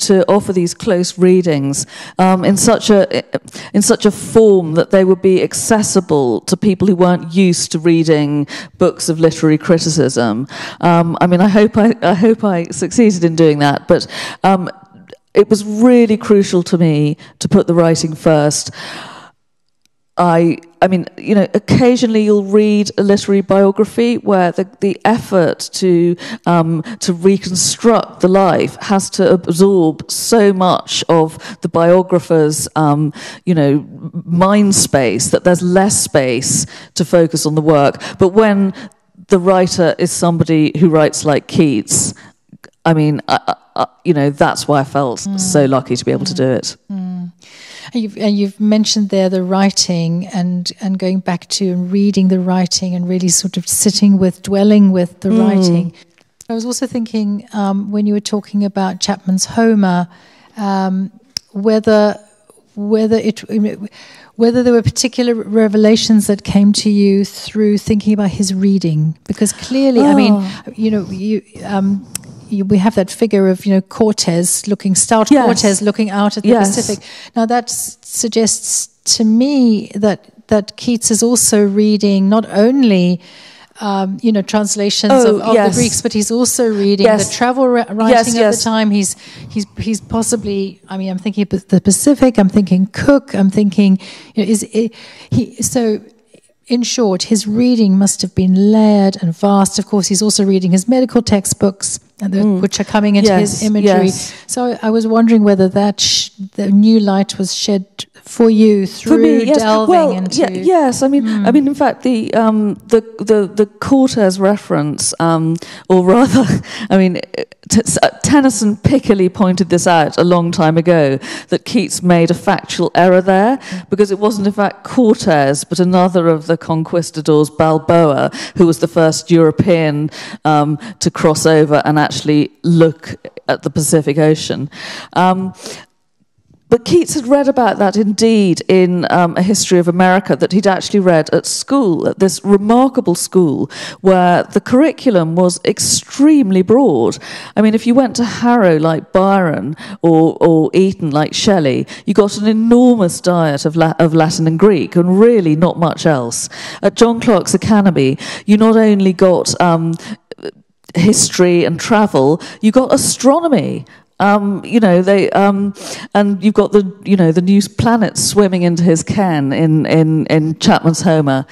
to offer these close readings in such a form that they would be accessible to people who weren't used to reading books of literary criticism. I mean, I hope I succeeded in doing that, but it was really crucial to me to put the writing first. I mean, you know, occasionally you'll read a literary biography where the effort to reconstruct the life has to absorb so much of the biographer's, you know, mind space that there's less space to focus on the work. But when the writer is somebody who writes like Keats, I mean, you know, that's why I felt so lucky to be able to do it. And you've mentioned there the writing and going back to and reading the writing and really sort of sitting with, dwelling with the writing. I was also thinking when you were talking about Chapman's Homer, whether there were particular revelations that came to you through thinking about his reading, because clearly, I mean, you know, we have that figure of, you know, Cortes looking, stout Cortes looking out at the Pacific. Now that suggests to me that Keats is also reading not only you know, translations of the Greeks, but he's also reading the travel writing of the time. He's possibly, I mean, I'm thinking of the Pacific, I'm thinking Cook, I'm thinking, you know, so in short, his reading must have been layered and vast. Of course, he's also reading his medical textbooks, and which are coming into his imagery. So I was wondering whether that the new light was shed for you through delving into. I mean, I mean, in fact, the Cortes reference, or rather, I mean, Tennyson Piccoli pointed this out a long time ago, that Keats made a factual error there, because it wasn't in fact Cortes, but another of the conquistadors, Balboa, who was the first European to cross over and actually look at the Pacific Ocean. But Keats had read about that indeed in A History of America, that he'd actually read at school, at this remarkable school where the curriculum was extremely broad. I mean, if you went to Harrow like Byron or Eton like Shelley, you got an enormous diet of Latin and Greek and really not much else. At John Clarke's Academy, you not only got history and travel, you got astronomy. You know, and you've got the new planets swimming into his ken in Chapman's Homer.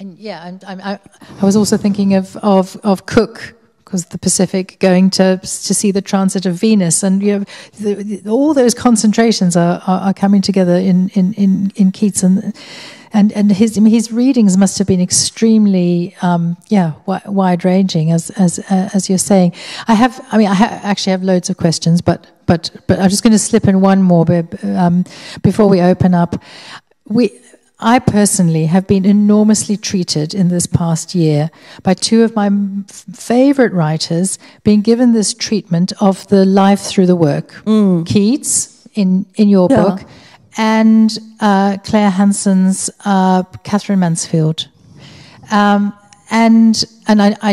And I was also thinking of Cook, because the Pacific, going to see the transit of Venus, and you know, all those concentrations are coming together in Keats, and his readings must have been extremely wide ranging, as you're saying. I actually have loads of questions, but I'm just going to slip in one more before we open up. I personally have been enormously treated in this past year by two of my favourite writers being given this treatment of the life through the work. Keats, in your book, and Claire Hanson's Catherine Mansfield. And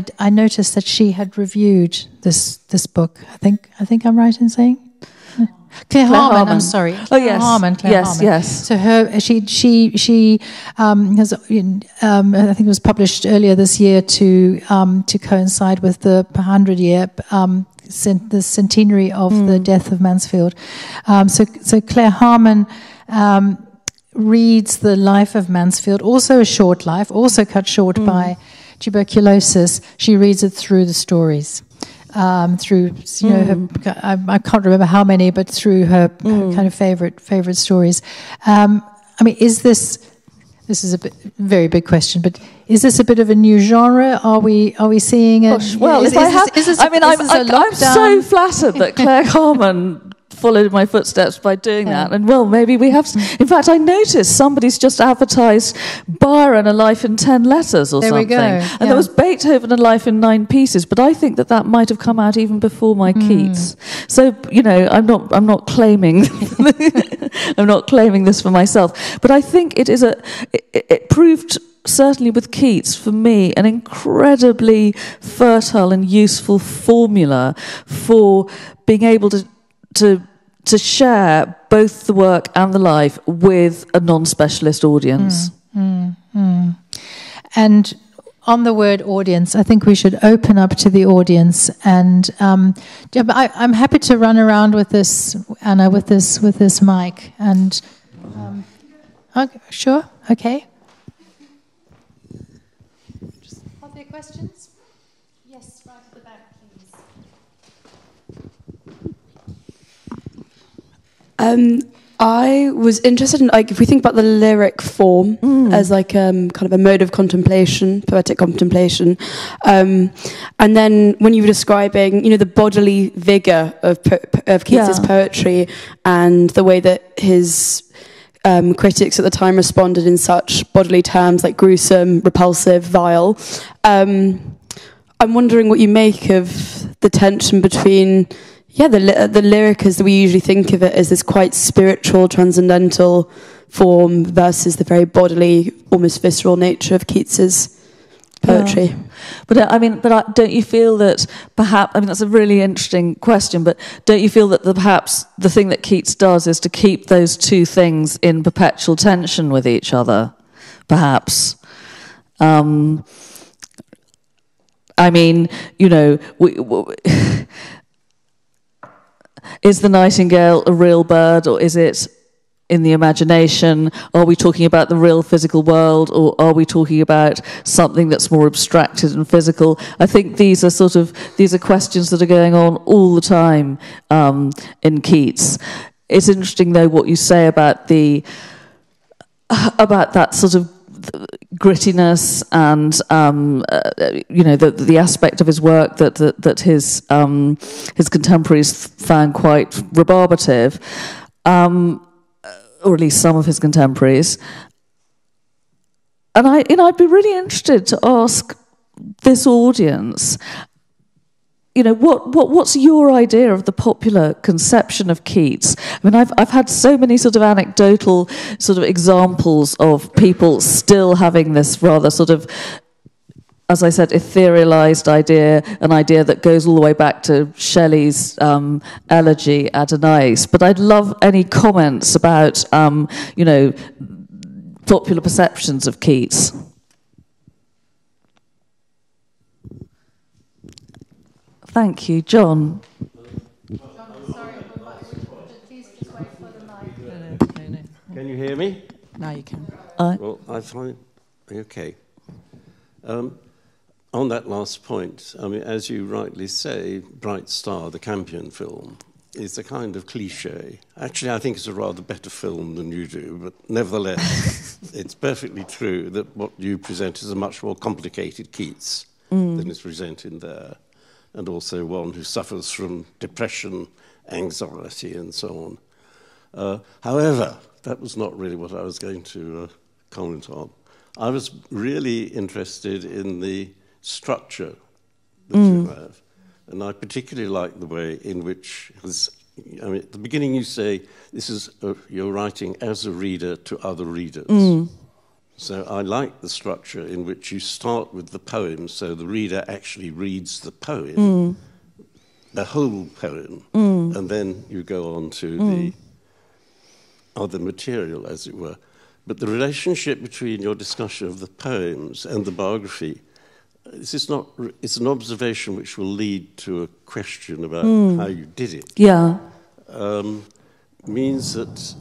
I noticed that she had reviewed this book. I think I'm right in saying? Claire Harman, I'm sorry. Claire Harman. So her, she has, I think it was published earlier this year to coincide with the 100-year, the centenary of the death of Mansfield. So Claire Harman reads the life of Mansfield, also a short life, also cut short by tuberculosis. She reads it through the stories. Through, you know, her, I can't remember how many, but through her kind of favorite stories. I mean, is this This is a very big question, but is this a bit of a new genre? Are we seeing it? Well, I'm so flattered that Claire Harman followed my footsteps by doing that. And well, maybe we have. In fact, I noticed somebody's just advertised Byron: A Life in 10 Letters or something. There we go. And there was Beethoven: A Life in 9 Pieces, but I think that might have come out even before my Keats. So you know, I'm not claiming. I'm not claiming this for myself, but I think it is it proved, certainly with Keats, for me, an incredibly fertile and useful formula for being able to share both the work and the life with a non-specialist audience. And on the word audience, I think we should open up to the audience, and I'm happy to run around with this, Anna, with this mic, and okay, sure, okay. Are there questions? Yes, right at the back, please. I was interested in, like, if we think about the lyric form as like kind of a mode of contemplation, poetic contemplation, and then when you were describing, you know, the bodily vigour of Keats's poetry and the way that his critics at the time responded in such bodily terms like gruesome, repulsive, vile. I'm wondering what you make of the tension between. Yeah, the lyric as we usually think of it as this quite spiritual, transcendental form versus the very bodily, almost visceral nature of Keats's poetry. Yeah. But don't you feel that perhaps? I mean, that's a really interesting question. But don't you feel that perhaps the thing that Keats does is to keep those two things in perpetual tension with each other? Perhaps. I mean, you know, is the nightingale a real bird, or is it in the imagination? Are we talking about the real physical world, or are we talking about something that's more abstracted and physical? I think these are questions that are going on all the time in Keats. It's interesting though what you say about that sort of grittiness and you know, the aspect of his work that his contemporaries found quite rebarbative, or at least some of his contemporaries. And I'd be really interested to ask this audience, you know, what's your idea of the popular conception of Keats? I mean, I've had so many sort of anecdotal sort of examples of people still having this rather sort of, as I said, etherealized idea, an idea that goes all the way back to Shelley's elegy Adonais. But I'd love any comments about, you know, popular perceptions of Keats. Thank you, John. John, sorry, please just wait for the mic. No. Can you hear me? Now you can. Well, I find okay. On that last point, I mean, as you rightly say, Bright Star, the Campion film, is a kind of cliche. Actually, I think it's a rather better film than you do, but nevertheless, it's perfectly true that what you present is a much more complicated Keats than is presented there. And also one who suffers from depression, anxiety, and so on. However, that was not really what I was going to comment on. I was really interested in the structure that you have. And I particularly like the way in which, at the beginning you say, this is you're writing as a reader to other readers. So I like the structure in which you start with the poem, so the reader actually reads the poem, the whole poem, and then you go on to the other material, as it were. But the relationship between your discussion of the poems and the biography, it's an observation which will lead to a question about how you did it. Yeah. Means that...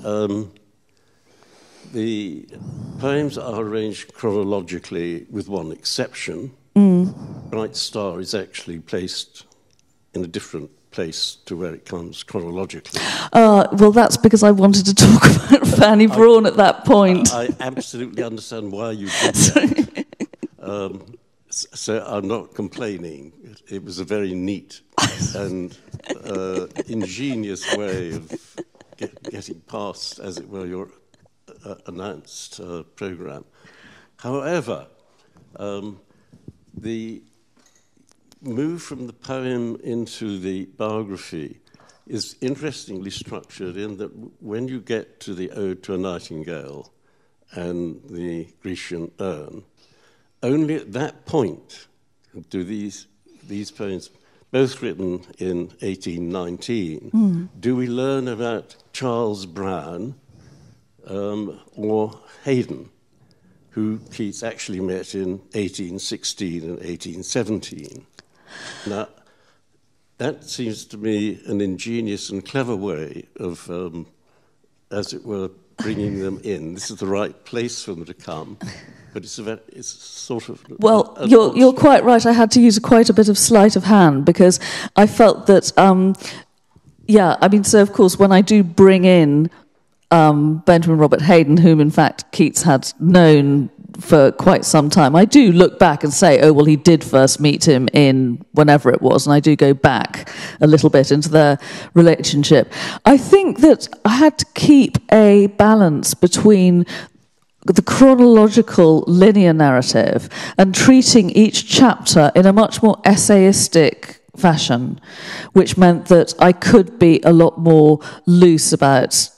the poems are arranged chronologically, with one exception. Bright Star is actually placed in a different place to where it comes chronologically. Well, that's because I wanted to talk about Fanny Brawne at that point. I absolutely understand why you did that. So I'm not complaining. It was a very neat and ingenious way of getting past, as it were, your announced programme. However, the move from the poem into the biography is interestingly structured in that when you get to the Ode to a Nightingale and the Grecian urn, only at that point do these poems, both written in 1819, do we learn about Charles Brown or Haydon, who Keats actually met in 1816 and 1817. Now, that seems to me an ingenious and clever way of, as it were, bringing them in. This is the right place for them to come, but it's sort of... Well, you're quite right. I had to use quite a bit of sleight of hand because I felt that, yeah, I mean, so of course, when I do bring in Benjamin Robert Haydon, whom in fact Keats had known for quite some time, I do look back and say, oh, well, he did first meet him in whenever it was, and I do go back a little bit into their relationship. I think that I had to keep a balance between the chronological linear narrative and treating each chapter in a much more essayistic fashion, which meant that I could be a lot more loose about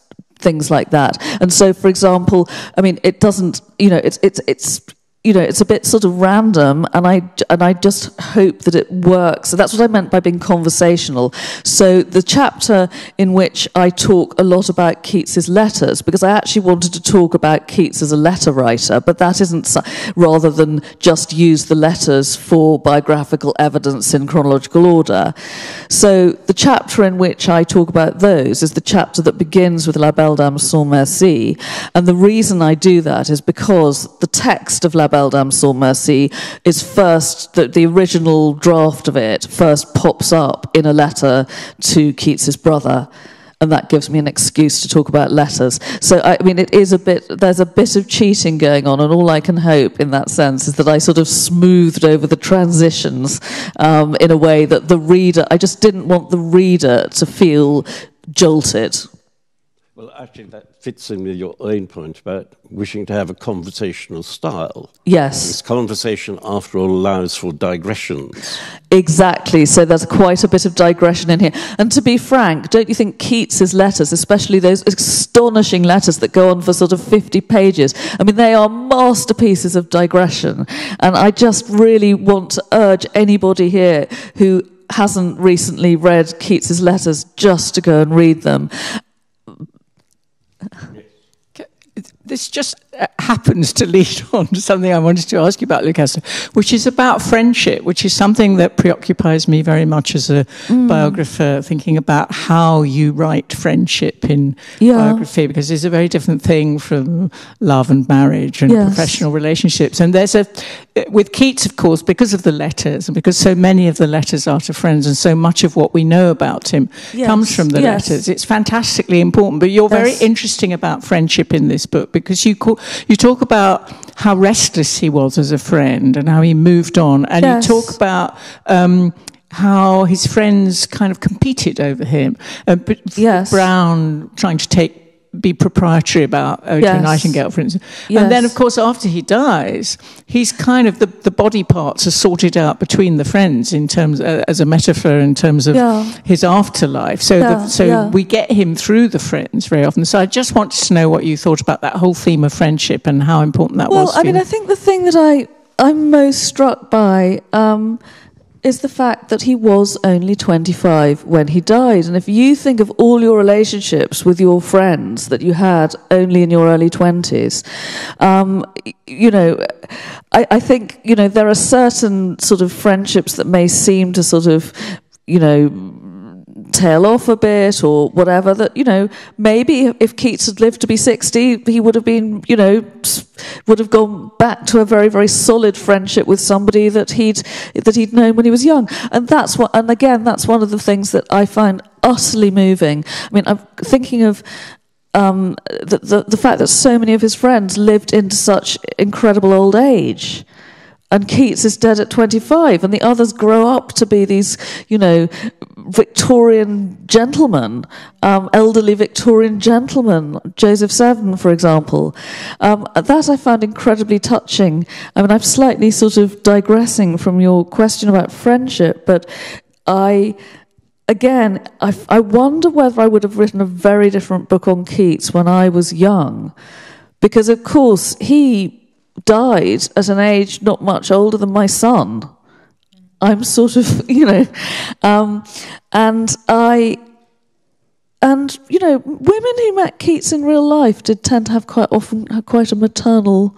things like that. And so, for example, I mean, it doesn't, you know, it's a bit sort of random, and I just hope that it works. So that's what I meant by being conversational. So the chapter in which I talk a lot about Keats's letters, because I actually wanted to talk about Keats as a letter writer, but that isn't, rather than just use the letters for biographical evidence in chronological order. So the chapter in which I talk about those is the chapter that begins with La Belle Dame Sans Merci, and the reason I do that is because the text of La Belle Dame Sans Merci is first, the original draft of it first pops up in a letter to Keats's brother, and that gives me an excuse to talk about letters. So I mean, it is a bit, there's a bit of cheating going on, and all I can hope in that sense is that I sort of smoothed over the transitions in a way that the reader, I just didn't want the reader to feel jolted. Well, actually, that fits in with your own point about wishing to have a conversational style. Yes. This conversation, after all, allows for digressions. Exactly. So there's quite a bit of digression in here. And to be frank, don't you think Keats's letters, especially those astonishing letters that go on for sort of 50 pages, I mean, they are masterpieces of digression. And I just really want to urge anybody here who hasn't recently read Keats's letters just to go and read them. This just happens to lead on to something I wanted to ask you about, Lucasta, which is about friendship, which is something that preoccupies me very much as a biographer, thinking about how you write friendship in biography, because it's a very different thing from love and marriage and professional relationships. And there's a, with Keats, of course, because of the letters, and because so many of the letters are to friends, and so much of what we know about him comes from the letters, it's fantastically important. But you're very interesting about friendship in this book, because you you talk about how restless he was as a friend and how he moved on. And you talk about how his friends kind of competed over him. Brown trying to be proprietary about Ode to a Nightingale, for instance. And then, of course, after he dies, he's kind of, the body parts are sorted out between the friends in terms, as a metaphor, in terms of his afterlife. So, we get him through the friends very often. So I just wanted to know what you thought about that whole theme of friendship and how important that was. Well, I mean, I think the thing that I'm most struck by is the fact that he was only 25 when he died. And if you think of all your relationships with your friends that you had only in your early 20s, you know, I think, you know, there are certain sort of friendships that may seem to sort of, you know, tail off a bit or whatever, that, you know, maybe if Keats had lived to be 60, he would have been, you know, would have gone back to a very, very solid friendship with somebody that he'd known when he was young. And that's what, and again, that's one of the things that I find utterly moving. I mean, I'm thinking of the fact that so many of his friends lived into such incredible old age. And Keats is dead at 25, and the others grow up to be these, you know, Victorian gentlemen, elderly Victorian gentlemen, Joseph Severn, for example. That I found incredibly touching. I mean, I'm slightly sort of digressing from your question about friendship, but I wonder whether I would have written a very different book on Keats when I was young, because, of course, he died at an age not much older than my son. I'm sort of, you know, and you know, women who met Keats in real life did tend to have quite a maternal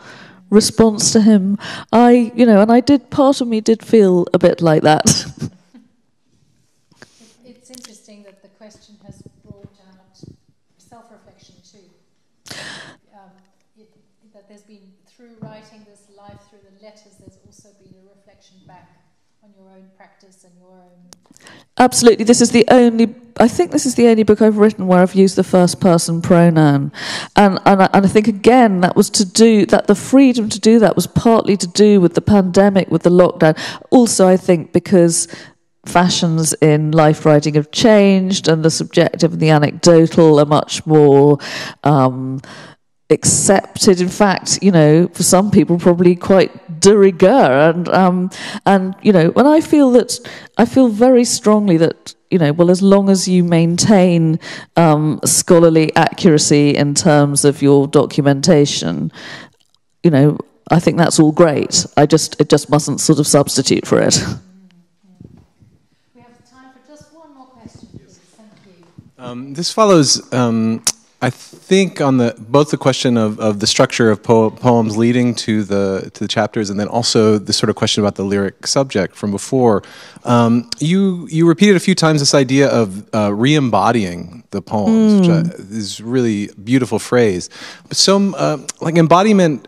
response to him. Part of me did feel a bit like that. It's interesting that the question has brought out self-reflection too. That there's been, through writing this life, through the letters, there's also been a reflection back on your own practice and your own... Absolutely. I think this is the only book I've written where I've used the first person pronoun. And I think, again, that was to do, that the freedom to do that was partly to do with the pandemic, with the lockdown. Also, I think, because fashions in life writing have changed, and the subjective and the anecdotal are much more... accepted, in fact, you know, for some people probably quite de rigueur, and you know, when I feel very strongly that, you know, well, as long as you maintain scholarly accuracy in terms of your documentation, you know, I think that's all great. It just mustn't sort of substitute for it. We have time for just one more question, please. Thank you. This follows. I think on both the question of the structure of poems leading to the chapters, and then also the sort of question about the lyric subject from before. You repeated a few times this idea of re-embodying the poems, which is really beautiful phrase. But like embodiment,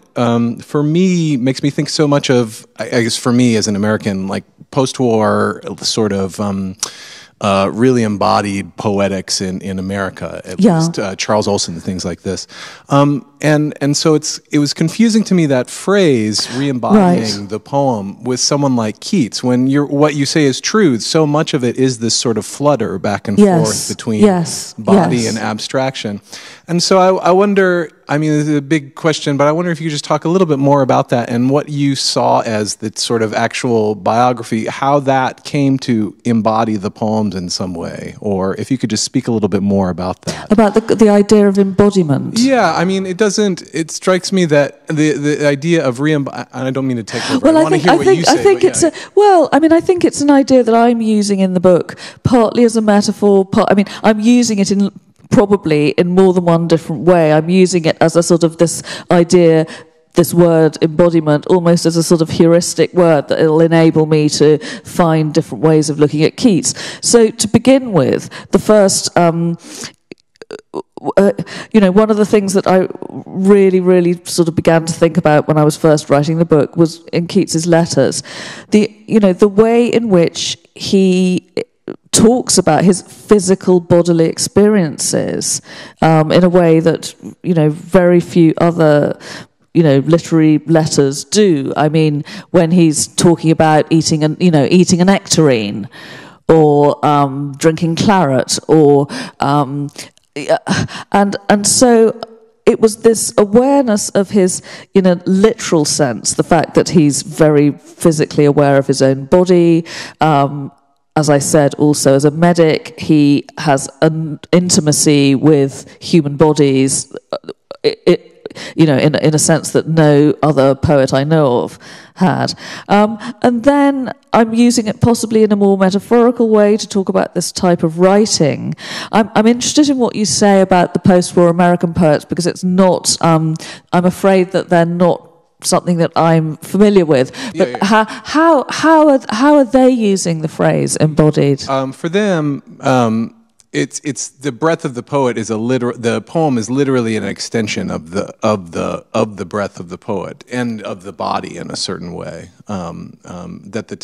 for me, makes me think so much of, I guess for me as an American, like post-war sort of... really embodied poetics in America, at least Charles Olson and things like this, and so it was confusing to me, that phrase re-embodying the poem, with someone like Keats, when what you say is true, so much of it is this sort of flutter back and forth between body and abstraction. And so I wonder, I mean, it's a big question, but I wonder if you could just talk a little bit more about that and what you saw as the sort of actual biography, how that came to embody the poems in some way, or if you could just speak a little bit more about that. About the idea of embodiment. Yeah, I mean, it strikes me that the idea of re-embodiment, and I don't mean to take over, well, I want to hear what you say. I think it's I think it's an idea that I'm using in the book, partly as a metaphor, I'm using it in... probably in more than one different way. I'm using it as a sort of this idea, this word embodiment, almost as a sort of heuristic word that it'll enable me to find different ways of looking at Keats. So to begin with, the first... you know, one of the things that I really, really sort of began to think about when I was first writing the book was in Keats's letters. The way in which he... talks about his physical bodily experiences in a way that, you know, very few other, you know, literary letters do. I mean, when he's talking about eating a nectarine, or drinking claret, or and so it was this awareness of his, in a literal sense, the fact that he's very physically aware of his own body. As I said, also as a medic, he has an intimacy with human bodies, in a sense that no other poet I know of had. And then I'm using it possibly in a more metaphorical way to talk about this type of writing. I'm interested in what you say about the post-war American poets, because it's not, I'm afraid that they're not something that I'm familiar with, but how are they using the phrase embodied? For them, it's the breadth of the poet is the poem is literally an extension of the breadth of the poet and of the body in a certain way. That the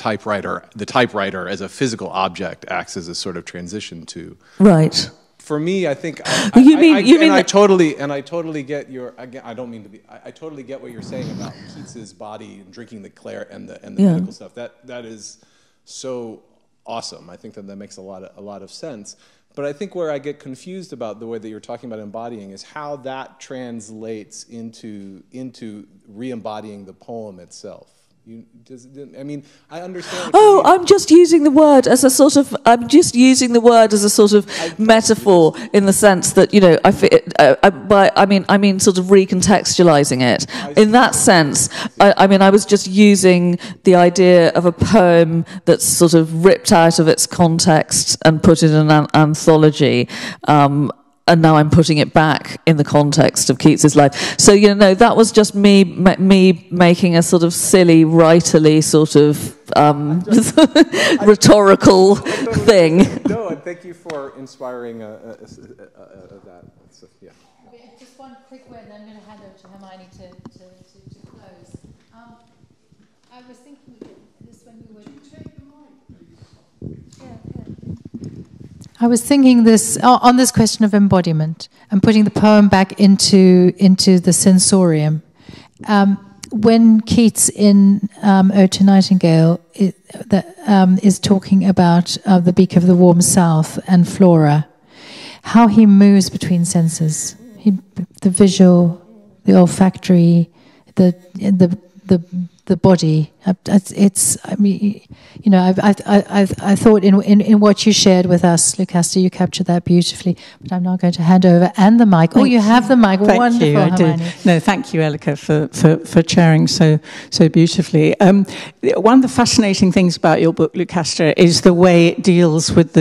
typewriter as a physical object acts as a sort of transition to. Right. For me, I think I totally get your. Again, I don't mean to be. I totally get what you're saying about Keats's body and drinking the Claire and the medical stuff. That is so awesome. I think that makes a lot of sense. But I think where I get confused about the way that you're talking about embodying is how that translates into re-embodying the poem itself. I mean, I understand. Oh, I'm just using the word as a sort of. I'm just using the word as a sort of metaphor in the sense that I mean, sort of recontextualizing it in that sense. I was just using the idea of a poem that's sort of ripped out of its context and put in an anthology. And now I'm putting it back in the context of Keats's life. So, you know, that was just me making a sort of silly, writerly sort of rhetorical thing. No, and thank you for inspiring that. So, yeah. Just one quick word, and I'm going to hand over to Hermione to close. I was thinking this when you were... Could you take the mic, please? I was thinking this on this question of embodiment and putting the poem back into the sensorium. When Keats in Ode to Nightingale is talking about the beak of the warm south and flora, how he moves between senses, the visual, the olfactory, the body. I mean, you know, I thought in what you shared with us, Lucasta, you captured that beautifully. But I'm now going to hand over and the mic. Oh, you have the mic. Thank Wonderful, you. I Hermione. Did. No, thank you, Elleke, for chairing so beautifully. One of the fascinating things about your book, Lucasta, is the way it deals with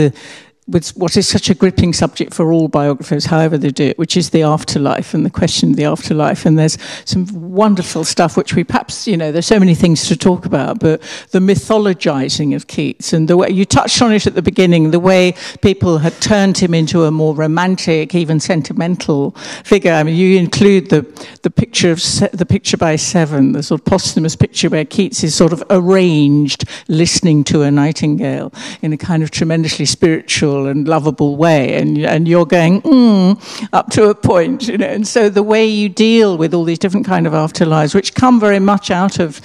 what is such a gripping subject for all biographers, however they do it, which is the afterlife and the question of the afterlife. And there's some wonderful stuff which we perhaps, you know, there's so many things to talk about, but the mythologizing of Keats and the way you touched on it at the beginning, the way people had turned him into a more romantic, even sentimental figure. I mean, you include the picture by Severn, the sort of posthumous picture where Keats is sort of arranged listening to a nightingale in a kind of tremendously spiritual and lovable way, and you're going up to a point, you know. And so the way you deal with all these different kind of afterlives, which come very much out of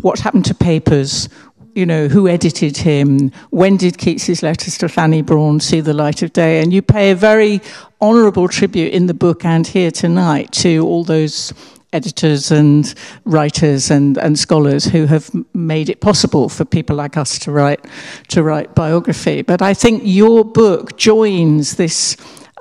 what happened to papers, you know, who edited him, when did Keats's letters to Fanny Brawne see the light of day, and you pay a very honourable tribute in the book and here tonight to all those editors and writers and scholars who have made it possible for people like us to write biography. But I think your book joins this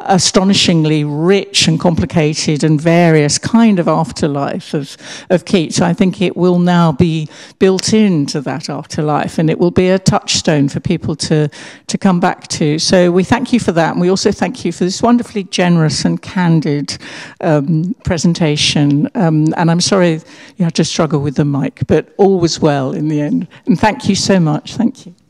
astonishingly rich and complicated and various kind of afterlife of Keats. I think it will now be built into that afterlife, and it will be a touchstone for people to come back to. So we thank you for that, and we also thank you for this wonderfully generous and candid presentation. And I'm sorry you had to struggle with the mic, but all was well in the end. And thank you so much. Thank you.